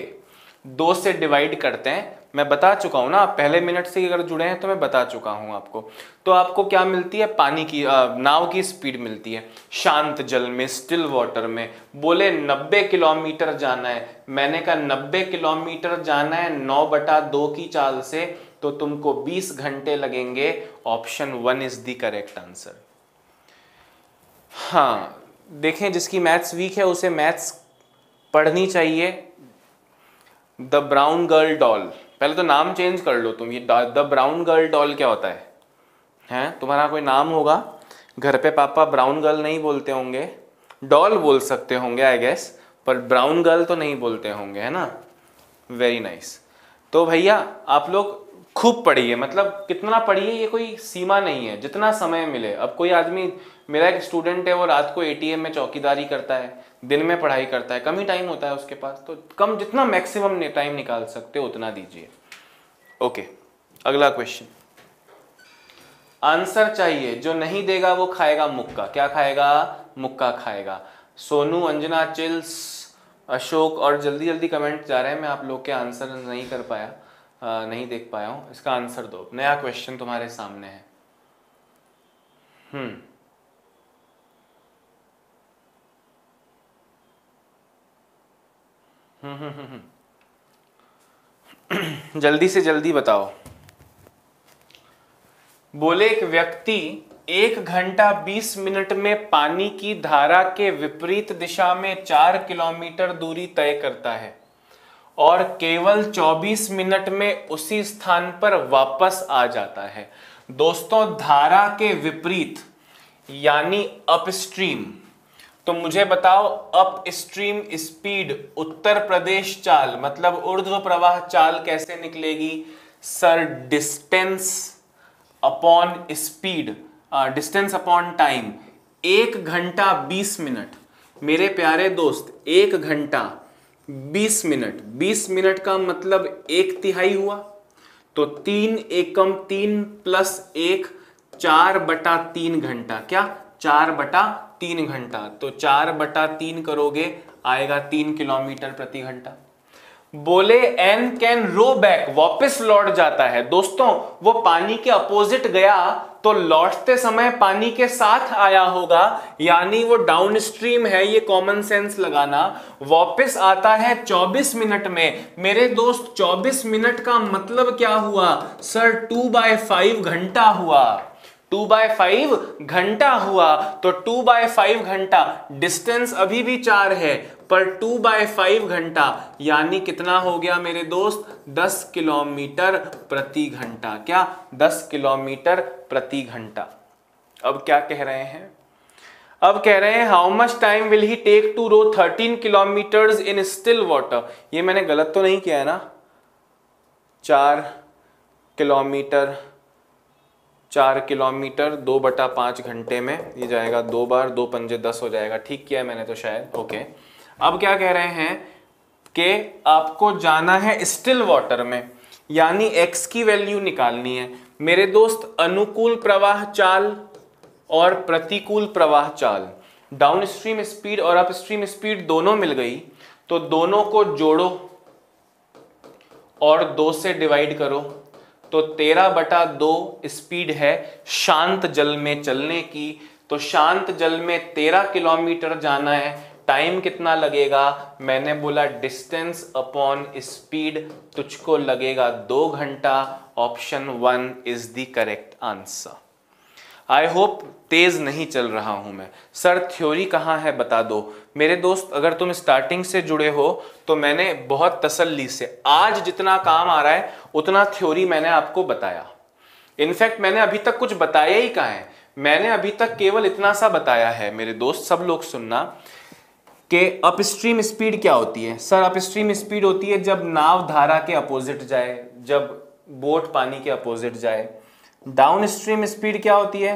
2 से डिवाइड करते हैं, मैं बता चुका हूँ ना, आप पहले मिनट से अगर जुड़े हैं तो मैं बता चुका हूँ आपको, तो आपको क्या मिलती है? पानी की नाव की स्पीड मिलती है शांत जल में, स्टिल वाटर में। बोले 90 किलोमीटर जाना है, मैंने कहा 90 किलोमीटर जाना है 9/2 की चाल से, तो तुमको 20 घंटे लगेंगे। Option 1 is the correct answer. हाँ देखें, जिसकी मैथ्स वीक है उसे मैथ्स पढ़नी चाहिए। द ब्राउन गर्ल डॉल, पहले तो नाम चेंज कर लो तुम। ये द ब्राउन गर्ल डॉल क्या होता है? हैं तुम्हारा कोई नाम होगा, घर पे पापा ब्राउन गर्ल नहीं बोलते होंगे, डॉल बोल सकते होंगे आई गेस, पर ब्राउन गर्ल तो नहीं बोलते होंगे, है ना? Very nice. तो भैया आप लोग खूब पढ़िए, मतलब कितना पढ़िए ये कोई सीमा नहीं है, जितना समय मिले। अब कोई आदमी, मेरा एक स्टूडेंट है, वो रात को ATM में चौकीदारी करता है, दिन में पढ़ाई करता है, कम ही टाइम होता है उसके पास, तो कम जितना मैक्सिमम टाइम निकाल सकते हो उतना दीजिए। ओके अगला क्वेश्चन। आंसर चाहिए, जो नहीं देगा वो खाएगा मुक्का। क्या खाएगा? मुक्का खाएगा। सोनू, अंजना, चिल्स, अशोक और जल्दी कमेंट जा रहे हैं, मैं आप लोग के आंसर नहीं कर पाया, नहीं देख पाया हूँ। इसका आंसर दो, नया क्वेश्चन तुम्हारे सामने है। जल्दी से जल्दी बताओ। बोले एक व्यक्ति 1 घंटा 20 मिनट में पानी की धारा के विपरीत दिशा में 4 किलोमीटर दूरी तय करता है और केवल 24 मिनट में उसी स्थान पर वापस आ जाता है। दोस्तों धारा के विपरीत यानी अपस्ट्रीम, तो मुझे बताओ अपस्ट्रीम स्पीड उत्तर प्रदेश चाल मतलब ऊर्ध्व प्रवाह चाल कैसे निकलेगी? Sir distance upon speed, distance upon time. 1 घंटा 20 मिनट मेरे प्यारे दोस्त, 1 घंटा 20 मिनट, 20 मिनट का मतलब 1/3 हुआ, तो 3 एकम 3 + 1 4/3 घंटा। क्या? 4/3 घंटा, तो 4/3 करोगे आएगा 3 किलोमीटर प्रति घंटा। बोले एन कैन रो बैक, वापस लौट जाता है। दोस्तों वो पानी के अपोजिट गया तो लौटते समय पानी के साथ आया होगा, यानी वो डाउन स्ट्रीम है, ये कॉमन सेंस लगाना। वापस आता है 24 मिनट में। मेरे दोस्त 24 मिनट का मतलब क्या हुआ? सर 2/5 घंटा हुआ, 2/5 घंटा हुआ। तो 2/5 घंटा डिस्टेंस अभी भी 4 है, पर 2/5 घंटा यानी कितना हो गया मेरे दोस्त? 10 किलोमीटर प्रति घंटा। क्या? 10 किलोमीटर प्रति घंटा। अब क्या कह रहे हैं? अब कह रहे हैं how much time will he take to row 13 kilometres in still water. ये मैंने गलत तो नहीं किया है ना? 4 किलोमीटर 2/5 घंटे में ये जाएगा 2 बार 2 पंजे 10 हो जाएगा। ठीक किया है मैंने तो शायद। ओके अब क्या कह रहे हैं कि आपको जाना है स्टिल वाटर में, यानी x की वैल्यू निकालनी है। मेरे दोस्त अनुकूल प्रवाह चाल और प्रतिकूल प्रवाह चाल, डाउनस्ट्रीम स्पीड और अपस्ट्रीम स्पीड दोनों मिल गई, तो दोनों को जोड़ो और 2 से डिवाइड करो, तो 13/2 स्पीड है शांत जल में चलने की। तो शांत जल में 13 किलोमीटर जाना है, टाइम कितना लगेगा? मैंने बोला डिस्टेंस अपॉन स्पीड, तुझको लगेगा 2 घंटा। Option 1 is the correct answer. I hope तेज नहीं चल रहा हूं मैं। सर थ्योरी कहाँ है बता दो। मेरे दोस्त अगर तुम स्टार्टिंग से जुड़े हो तो मैंने बहुत तसल्ली से आज जितना काम आ रहा है उतना थ्योरी मैंने आपको बताया। इनफैक्ट मैंने अभी तक कुछ बताया ही कहाँ है, मैंने अभी तक केवल इतना सा बताया है मेरे दोस्त, सब लोग सुनना, कि अपस्ट्रीम स्पीड क्या होती है। सर अपस्ट्रीम स्पीड होती है जब नाव धारा के अपोजिट जाए, जब बोट पानी के अपोजिट जाए। डाउनस्ट्रीम स्पीड क्या होती है?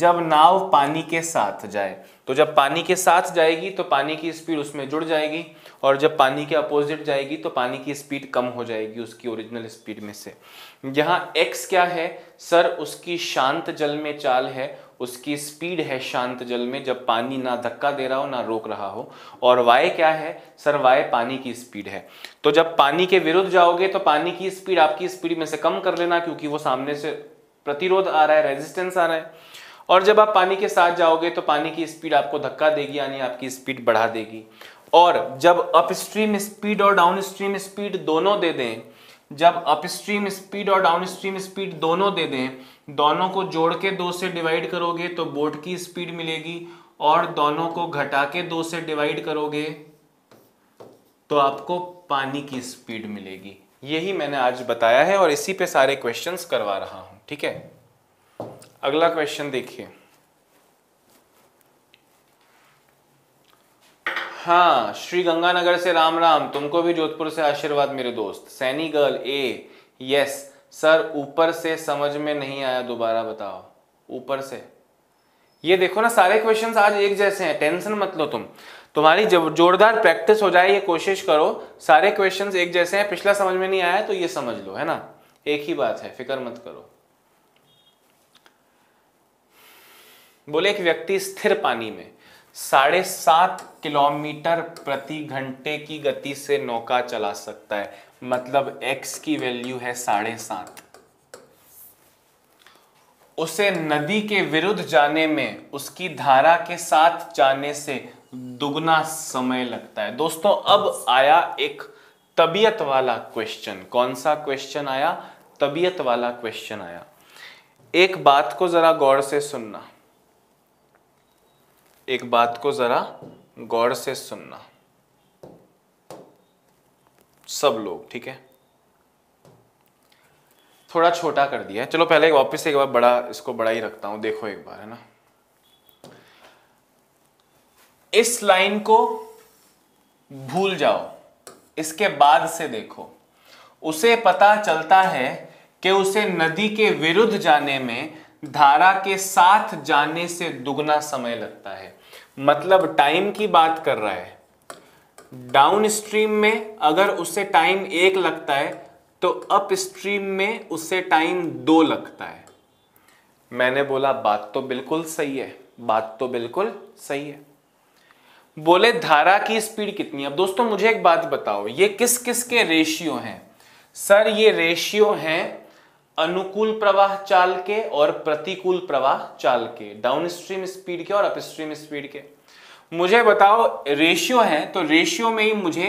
जब नाव पानी के साथ जाए। तो जब पानी के साथ जाएगी तो पानी की स्पीड उसमें जुड़ जाएगी, और जब पानी के अपोजिट जाएगी तो पानी की स्पीड कम हो जाएगी उसकी ओरिजिनल स्पीड में से। यहाँ x क्या है? सर उसकी शांत जल में चाल है, उसकी स्पीड है शांत जल में, जब पानी ना धक्का दे रहा हो ना रोक रहा हो। और y क्या है? सर y पानी की स्पीड है। तो जब पानी के विरुद्ध जाओगे तो पानी की स्पीड आपकी स्पीड में से कम कर लेना, क्योंकि वो सामने से प्रतिरोध आ रहा है, रेजिस्टेंस आ रहा है। और जब आप पानी के साथ जाओगे तो पानी की स्पीड आपको धक्का देगी, यानी आपकी स्पीड बढ़ा देगी। और जब अपस्ट्रीम स्पीड और डाउनस्ट्रीम स्पीड दोनों दे दें, जब अपस्ट्रीम स्पीड और डाउनस्ट्रीम स्पीड दोनों दे दें, दोनों को जोड़ के 2 से डिवाइड करोगे तो बोट की स्पीड मिलेगी, और दोनों को घटा के 2 से डिवाइड करोगे तो आपको पानी की स्पीड मिलेगी। यही मैंने आज बताया है और इसी पे सारे क्वेश्चंस करवा रहा हूं। ठीक है, अगला क्वेश्चन देखिए। हाँ श्री गंगानगर से राम राम, तुमको भी जोधपुर से आशीर्वाद मेरे दोस्त। सैनी गर्ल ए, यस सर ऊपर से समझ में नहीं आया, दोबारा बताओ। ऊपर से, ये देखो ना सारे क्वेश्चंस आज एक जैसे हैं, टेंशन मत लो तुम, तुम्हारी जब जोरदार प्रैक्टिस हो जाए ये कोशिश करो। सारे क्वेश्चंस एक जैसे हैं, पिछला समझ में नहीं आया तो ये समझ लो, है ना, एक ही बात है, फिक्र मत करो। बोले एक व्यक्ति स्थिर पानी में 7.5 किलोमीटर प्रति घंटे की गति से नौका चला सकता है, मतलब x की वैल्यू है 7.5। उसे नदी के विरुद्ध जाने में उसकी धारा के साथ जाने से दुगना समय लगता है। दोस्तों अब आया एक तबीयत वाला क्वेश्चन, कौन सा क्वेश्चन आया? तबीयत वाला क्वेश्चन आया। एक बात को जरा गौर से सुनना, एक बात को जरा गौर से सुनना सब लोग, ठीक है? थोड़ा छोटा कर दिया है, चलो पहले वापस से एक बार बड़ा, इसको बड़ा ही रखता हूं, देखो एक बार, है ना। इस लाइन को भूल जाओ, इसके बाद से देखो। उसे पता चलता है कि उसे नदी के विरुद्ध जाने में धारा के साथ जाने से दुगना समय लगता है। मतलब टाइम की बात कर रहा है। डाउन स्ट्रीम में अगर उसे टाइम 1 लगता है तो अप स्ट्रीम में उसे टाइम 2 लगता है। मैंने बोला बात तो बिल्कुल सही है, बात तो बिल्कुल सही है। बोले धारा की स्पीड कितनी है? अब दोस्तों मुझे एक बात बताओ, ये किस किस के रेशियो हैं? सर ये रेशियो हैं अनुकूल प्रवाह चाल के और प्रतिकूल प्रवाह चाल के, डाउन स्ट्रीम स्पीड के और अप स्ट्रीम स्पीड के। मुझे बताओ रेशियो है तो रेशियो में ही मुझे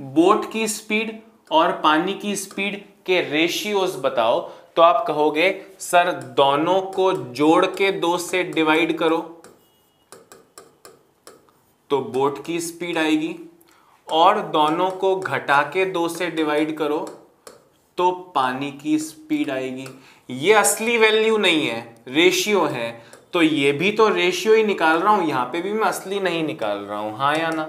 बोट की स्पीड और पानी की स्पीड के रेशियोज बताओ। तो आप कहोगे सर दोनों को जोड़ के 2 से डिवाइड करो तो बोट की स्पीड आएगी, और दोनों को घटा के 2 से डिवाइड करो तो पानी की स्पीड आएगी। ये असली वैल्यू नहीं है, रेशियो है, तो ये भी तो रेशियो ही निकाल रहा हूं, यहाँ पे भी मैं असली नहीं निकाल रहा हूं, हाँ या ना?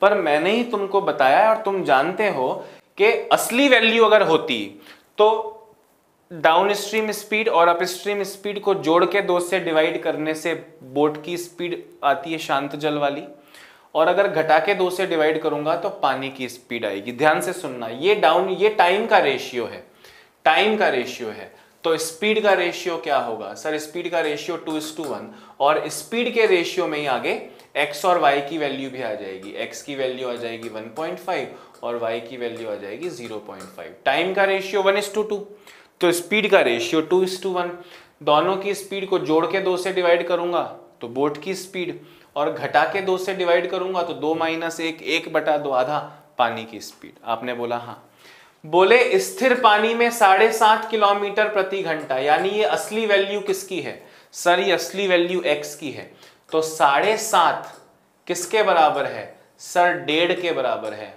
पर मैंने ही तुमको बताया है और तुम जानते हो कि असली वैल्यू अगर होती तो डाउन स्ट्रीम स्पीड और अप स्ट्रीम स्पीड को जोड़ के 2 से डिवाइड करने से बोट की स्पीड आती है शांत जल वाली, और अगर घटा के 2 से डिवाइड करूंगा तो पानी की स्पीड आएगी। ध्यान से सुनना, ये डाउन, ये टाइम का रेशियो है, टाइम का रेशियो है। तो स्पीड का रेशियो क्या होगा? सर स्पीड का रेशियो 2:1, और स्पीड के रेशियो में ही आगे x और y की वैल्यू भी आ जाएगी। x की वैल्यू आ जाएगी 1.5 और y की वैल्यू आ जाएगी 0.5। टाइम का रेशियो 1:2, तो स्पीड का रेशियो 2:1। दोनों की स्पीड को जोड़ के 2 से डिवाइड करूंगा तो बोट की स्पीड, और घटा के 2 से डिवाइड करूंगा तो 2 - 1 = 1/2, आधा पानी की स्पीड। आपने बोला हाँ। बोले स्थिर पानी में 7.5 किलोमीटर प्रति घंटा, यानी ये असली वैल्यू किसकी है? सर ये असली वैल्यू x की है। तो 7.5 किसके बराबर है? सर 1.5 के बराबर है।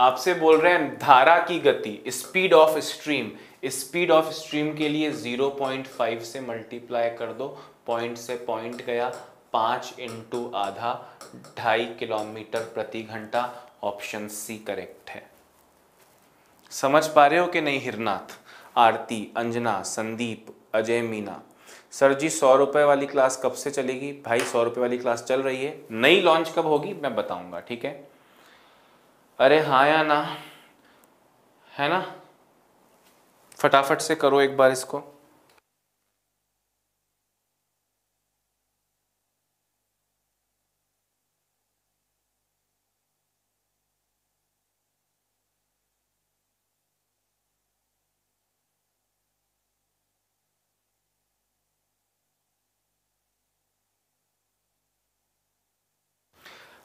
आपसे बोल रहे हैं धारा की गति, speed of stream, speed of stream के लिए 0.5 से मल्टीप्लाई कर दो, पॉइंट से पॉइंट गया, 5 × आधा 2.5 किलोमीटर प्रति घंटा। ऑप्शन सी करेक्ट है। समझ पा रहे हो कि नहीं? हिरनाथ, आरती, अंजना, संदीप, अजय, मीना। सर जी 100 रुपये वाली क्लास कब से चलेगी? भाई 100 रुपये वाली क्लास चल रही है, नई लॉन्च कब होगी मैं बताऊंगा, ठीक है? अरे हाँ या ना, है ना? फटाफट से करो एक बार इसको।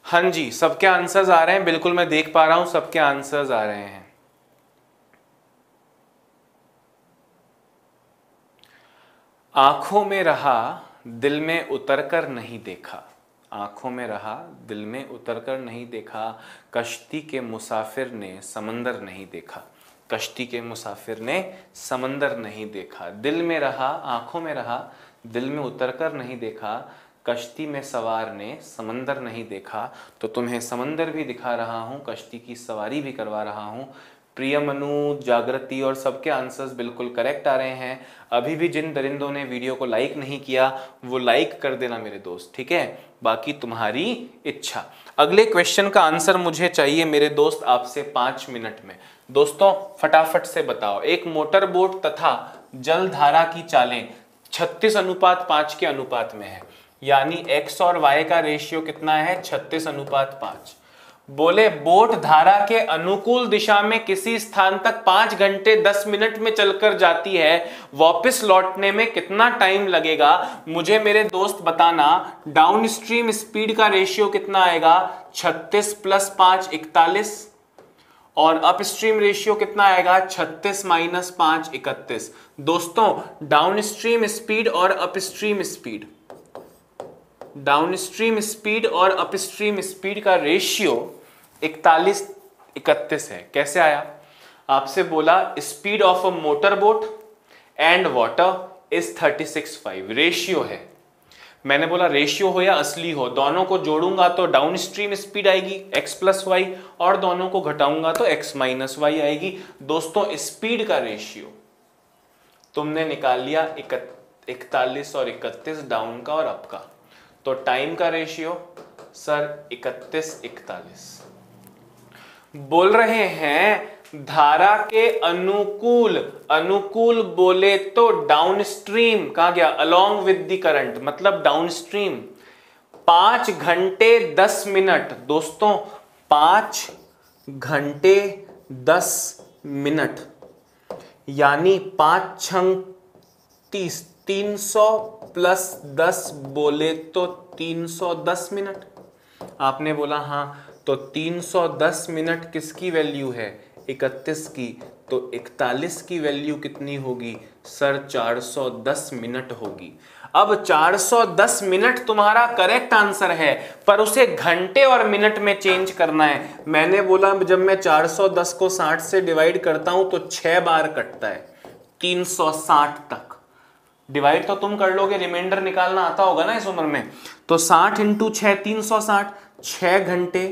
हाँ जी, सबके आंसर्स आ रहे हैं, बिल्कुल मैं देख पा रहा हूं, सबके आंसर्स आ रहे हैं। आंखों में रहा दिल में उतरकर नहीं देखा, आंखों में रहा दिल में उतरकर नहीं देखा, कश्ती के मुसाफिर ने समंदर नहीं देखा, कश्ती के मुसाफिर ने समंदर नहीं देखा। दिल में रहा, आंखों में रहा, दिल में उतरकर नहीं देखा, कश्ती में सवार ने समंदर नहीं देखा। तो तुम्हें समंदर भी दिखा रहा हूँ, कश्ती की सवारी भी करवा रहा हूँ। प्रिय मनु, जागृति और सबके आंसर्स बिल्कुल करेक्ट आ रहे हैं। अभी भी जिन दरिंदों ने वीडियो को लाइक नहीं किया वो लाइक कर देना मेरे दोस्त, ठीक है? बाकी तुम्हारी इच्छा। अगले क्वेश्चन का आंसर मुझे चाहिए मेरे दोस्त आपसे 5 मिनट में। दोस्तों फटाफट से बताओ, एक मोटर बोट तथा जलधारा की चालें 36:5 के अनुपात में है, यानी x और y का रेशियो कितना है? 36:5। बोले बोट धारा के अनुकूल दिशा में किसी स्थान तक 5 घंटे 10 मिनट में चलकर जाती है, वापस लौटने में कितना टाइम लगेगा? मुझे मेरे दोस्त बताना डाउन स्ट्रीम स्पीड का रेशियो कितना आएगा? 36 + 5 41, और अपस्ट्रीम रेशियो कितना आएगा 36 - 5 31। दोस्तों डाउनस्ट्रीम स्पीड और अपस्ट्रीम स्पीड, डाउनस्ट्रीम स्पीड और अपस्ट्रीम स्पीड का रेशियो 41:31 है। कैसे आया? आपसे बोला speed of a motor boat and water is 36:5 ratio है। मैंने बोला रेशियो हो या असली हो, दोनों को जोड़ूंगा तो डाउनस्ट्रीम स्पीड आएगी x + y और दोनों को घटाऊंगा तो x - y आएगी। दोस्तों स्पीड का रेशियो तुमने निकाल लिया 41 और 31 डाउन का और अप का। तो टाइम का रेशियो सर 31:41। बोल रहे हैं धारा के अनुकूल, अनुकूल बोले तो डाउनस्ट्रीम कहा गया अलोंग विद द करंट, मतलब डाउनस्ट्रीम 5 घंटे 10 मिनट। दोस्तों 5 घंटे 10 मिनट यानी 5 × 36 300 + 10 बोले तो 310 मिनट। आपने बोला हाँ, तो 310 मिनट किसकी वैल्यू है 31 की, तो 41 की वैल्यू कितनी होगी सर 410 मिनट होगी। अब 410 मिनट तुम्हारा करेक्ट आंसर है, पर उसे घंटे और मिनट में चेंज करना है। मैंने बोला जब मैं 410 को 60 से डिवाइड करता हूं तो 6 बार कटता है 360 तक। डिवाइड तो तुम कर लोगे, रिमाइंडर निकालना आता होगा ना इस उम्र में। तो 60 × 6 360, 6 घंटे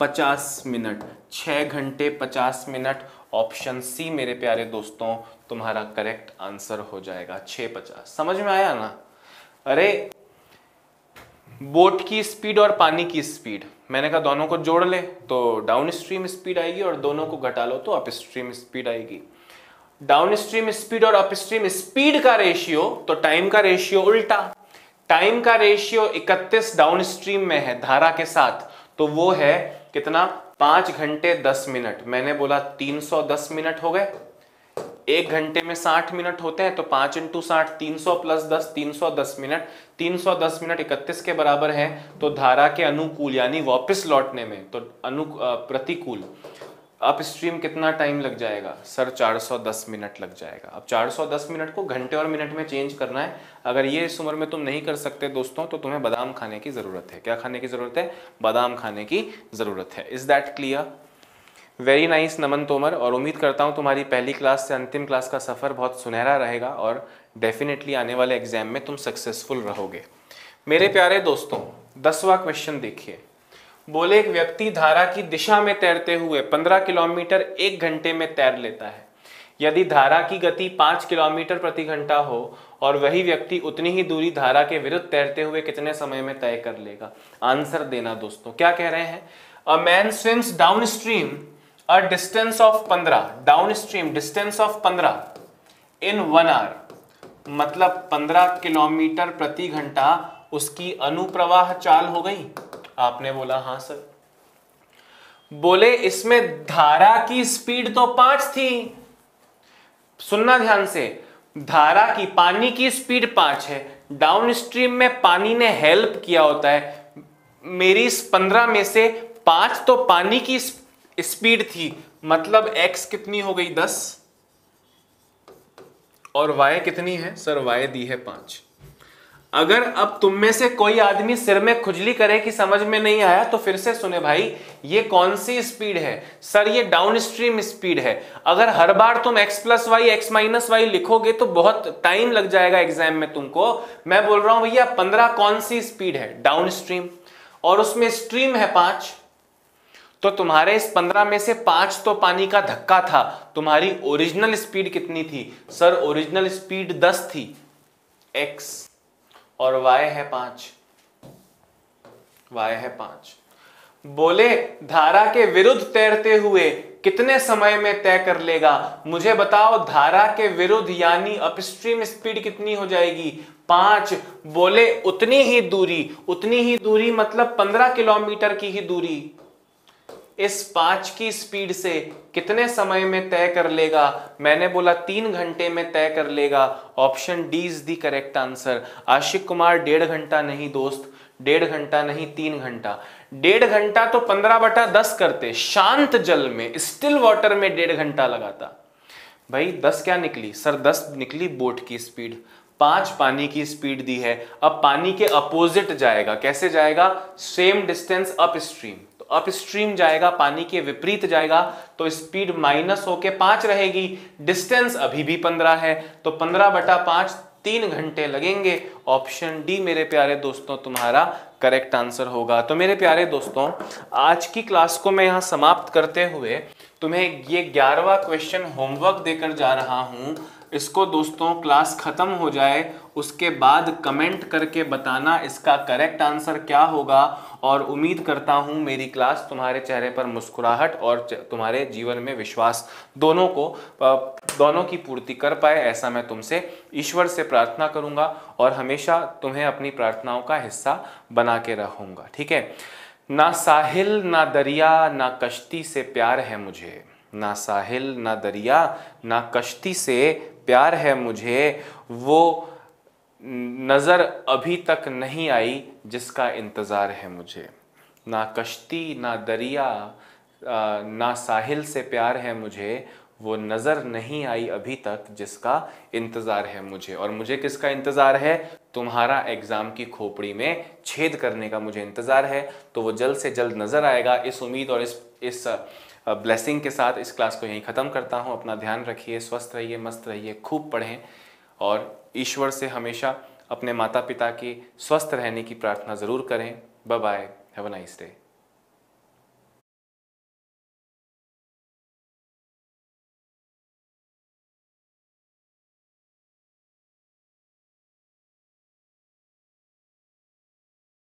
50 मिनट, 6 घंटे 50 मिनट। ऑप्शन सी मेरे प्यारे दोस्तों तुम्हारा करेक्ट आंसर हो जाएगा 6:50। समझ में आया ना? अरे बोट की स्पीड और पानी की स्पीड, मैंने कहा दोनों को जोड़ ले तो डाउनस्ट्रीम स्पीड आएगी और दोनों को घटा लो तो अपस्ट्रीम स्पीड आएगी। डाउनस्ट्रीम स्पीड और अपस्ट्रीम स्पीड का रेशियो, तो टाइम का रेशियो उल्टा, टाइम का रेशियो 31 डाउनस्ट्रीम में है धारा के साथ, तो वो है कितना 5 घंटे 10 मिनट। मैंने बोला 310 मिनट हो गए, 1 घंटे में 60 मिनट होते हैं तो 5 × 60 300 + 10 310 मिनट, 310 मिनट 31 के बराबर है। तो धारा के अनुकूल यानी वापस लौटने में, तो प्रतिकूल अपस्ट्रीम कितना टाइम लग जाएगा सर 410 मिनट लग जाएगा। अब 410 मिनट को घंटे और मिनट में चेंज करना है। अगर ये इस उम्र में तुम नहीं कर सकते दोस्तों तो तुम्हें बादाम खाने की ज़रूरत है। क्या खाने की ज़रूरत है? बादाम खाने की ज़रूरत है। Is that clear? Very nice Naman Tomar, और उम्मीद करता हूँ तुम्हारी पहली क्लास से अंतिम क्लास का सफ़र बहुत सुनहरा रहेगा और डेफिनेटली आने वाले एग्जाम में तुम सक्सेसफुल रहोगे। मेरे प्यारे दोस्तों 10वां क्वेश्चन देखिए। बोले एक व्यक्ति धारा की दिशा में तैरते हुए 15 किलोमीटर 1 घंटे में तैर लेता है। यदि धारा की गति 5 किलोमीटर प्रति घंटा हो और वही व्यक्ति उतनी ही दूरी धारा के विरुद्ध तैरते हुए कितने समय में तय कर लेगा? आंसर देना दोस्तों। क्या कह रहे हैं? A man swims down stream a distance of 15, down stream distance of 15 in 1 hour, मतलब 15 किलोमीटर प्रति घंटा उसकी अनुप्रवाह चाल हो गई। आपने बोला हाँ सर। बोले इसमें धारा की स्पीड तो 5 थी। सुनना ध्यान से, धारा की पानी की स्पीड 5 है, डाउनस्ट्रीम में पानी ने हेल्प किया होता है। मेरी इस 15 में से 5 तो पानी की स्पीड थी, मतलब x कितनी हो गई 10 और y कितनी है सर y दी है 5। अगर अब तुम में से कोई आदमी सिर में खुजली करे कि समझ में नहीं आया तो फिर से सुने भाई, ये कौन सी स्पीड है सर? ये डाउनस्ट्रीम स्पीड है। अगर हर बार तुम x + y x - y लिखोगे तो बहुत टाइम लग जाएगा एग्जाम में तुमको। मैं बोल रहा हूं भैया 15 कौन सी स्पीड है? डाउनस्ट्रीम, और उसमें स्ट्रीम है 5, तो तुम्हारे इस 15 में से 5 तो पानी का धक्का था। तुम्हारी ओरिजिनल स्पीड कितनी थी सर? ओरिजिनल स्पीड 10 थी, x और वाय है 5, वाय है 5। बोले धारा के विरुद्ध तैरते हुए कितने समय में तय कर लेगा? मुझे बताओ धारा के विरुद्ध यानी अपस्ट्रीम स्पीड कितनी हो जाएगी 5। बोले उतनी ही दूरी, उतनी ही दूरी मतलब 15 किलोमीटर की ही दूरी इस 5 की स्पीड से कितने समय में तय कर लेगा? मैंने बोला 3 घंटे में तय कर लेगा। Option D is the correct answer. Ashiq Kumar 1.5 घंटा नहीं दोस्त, 1.5 घंटा नहीं 3 घंटा। डेढ़ घंटा तो 15/10 करते, शांत जल में स्टिल वाटर में डेढ़ घंटा लगाता। भाई 10 क्या निकली सर? 10 निकली बोट की स्पीड, 5 पानी की स्पीड दी है। अब पानी के अपोजिट जाएगा, कैसे जाएगा? सेम डिस्टेंस अप स्ट्रीम, तो अप स्ट्रीम जाएगा, पानी के विपरीत जाएगा, तो स्पीड माइनस होके 5 रहेगी, डिस्टेंस अभी भी 15 है, तो 15/5 3 घंटे लगेंगे। ऑप्शन डी मेरे प्यारे दोस्तों तुम्हारा करेक्ट आंसर होगा। तो मेरे प्यारे दोस्तों आज की क्लास को मैं यहाँ समाप्त करते हुए तुम्हें ये 11वां क्वेश्चन होमवर्क देकर जा रहा हूँ। इसको दोस्तों क्लास खत्म हो जाए उसके बाद कमेंट करके बताना इसका करेक्ट आंसर क्या होगा, और उम्मीद करता हूँ मेरी क्लास तुम्हारे चेहरे पर मुस्कुराहट और तुम्हारे जीवन में विश्वास दोनों की पूर्ति कर पाए, ऐसा मैं तुमसे ईश्वर से प्रार्थना करूँगा और हमेशा तुम्हें अपनी प्रार्थनाओं का हिस्सा बना के रहूँगा। ठीक है ना? साहिल ना दरिया ना कश्ती से प्यार है मुझे, ना साहिल ना दरिया ना कश्ती से प्यार है मुझे, वो नज़र अभी तक नहीं आई जिसका इंतज़ार है मुझे। ना कश्ती ना दरिया ना साहिल से प्यार है मुझे, वो नज़र नहीं आई अभी तक जिसका इंतज़ार है मुझे। और मुझे किसका इंतज़ार है? तुम्हारा एग्ज़ाम की खोपड़ी में छेद करने का मुझे इंतज़ार है, तो वो जल्द से जल्द नज़र आएगा। इस उम्मीद और इस ब्लेसिंग के साथ इस क्लास को यहीं ख़त्म करता हूँ। अपना ध्यान रखिए, स्वस्थ रहिए, मस्त रहिए, खूब पढ़ें और ईश्वर से हमेशा अपने माता पिता की स्वस्थ रहने की प्रार्थना ज़रूर करें। Bye bye, have a nice day.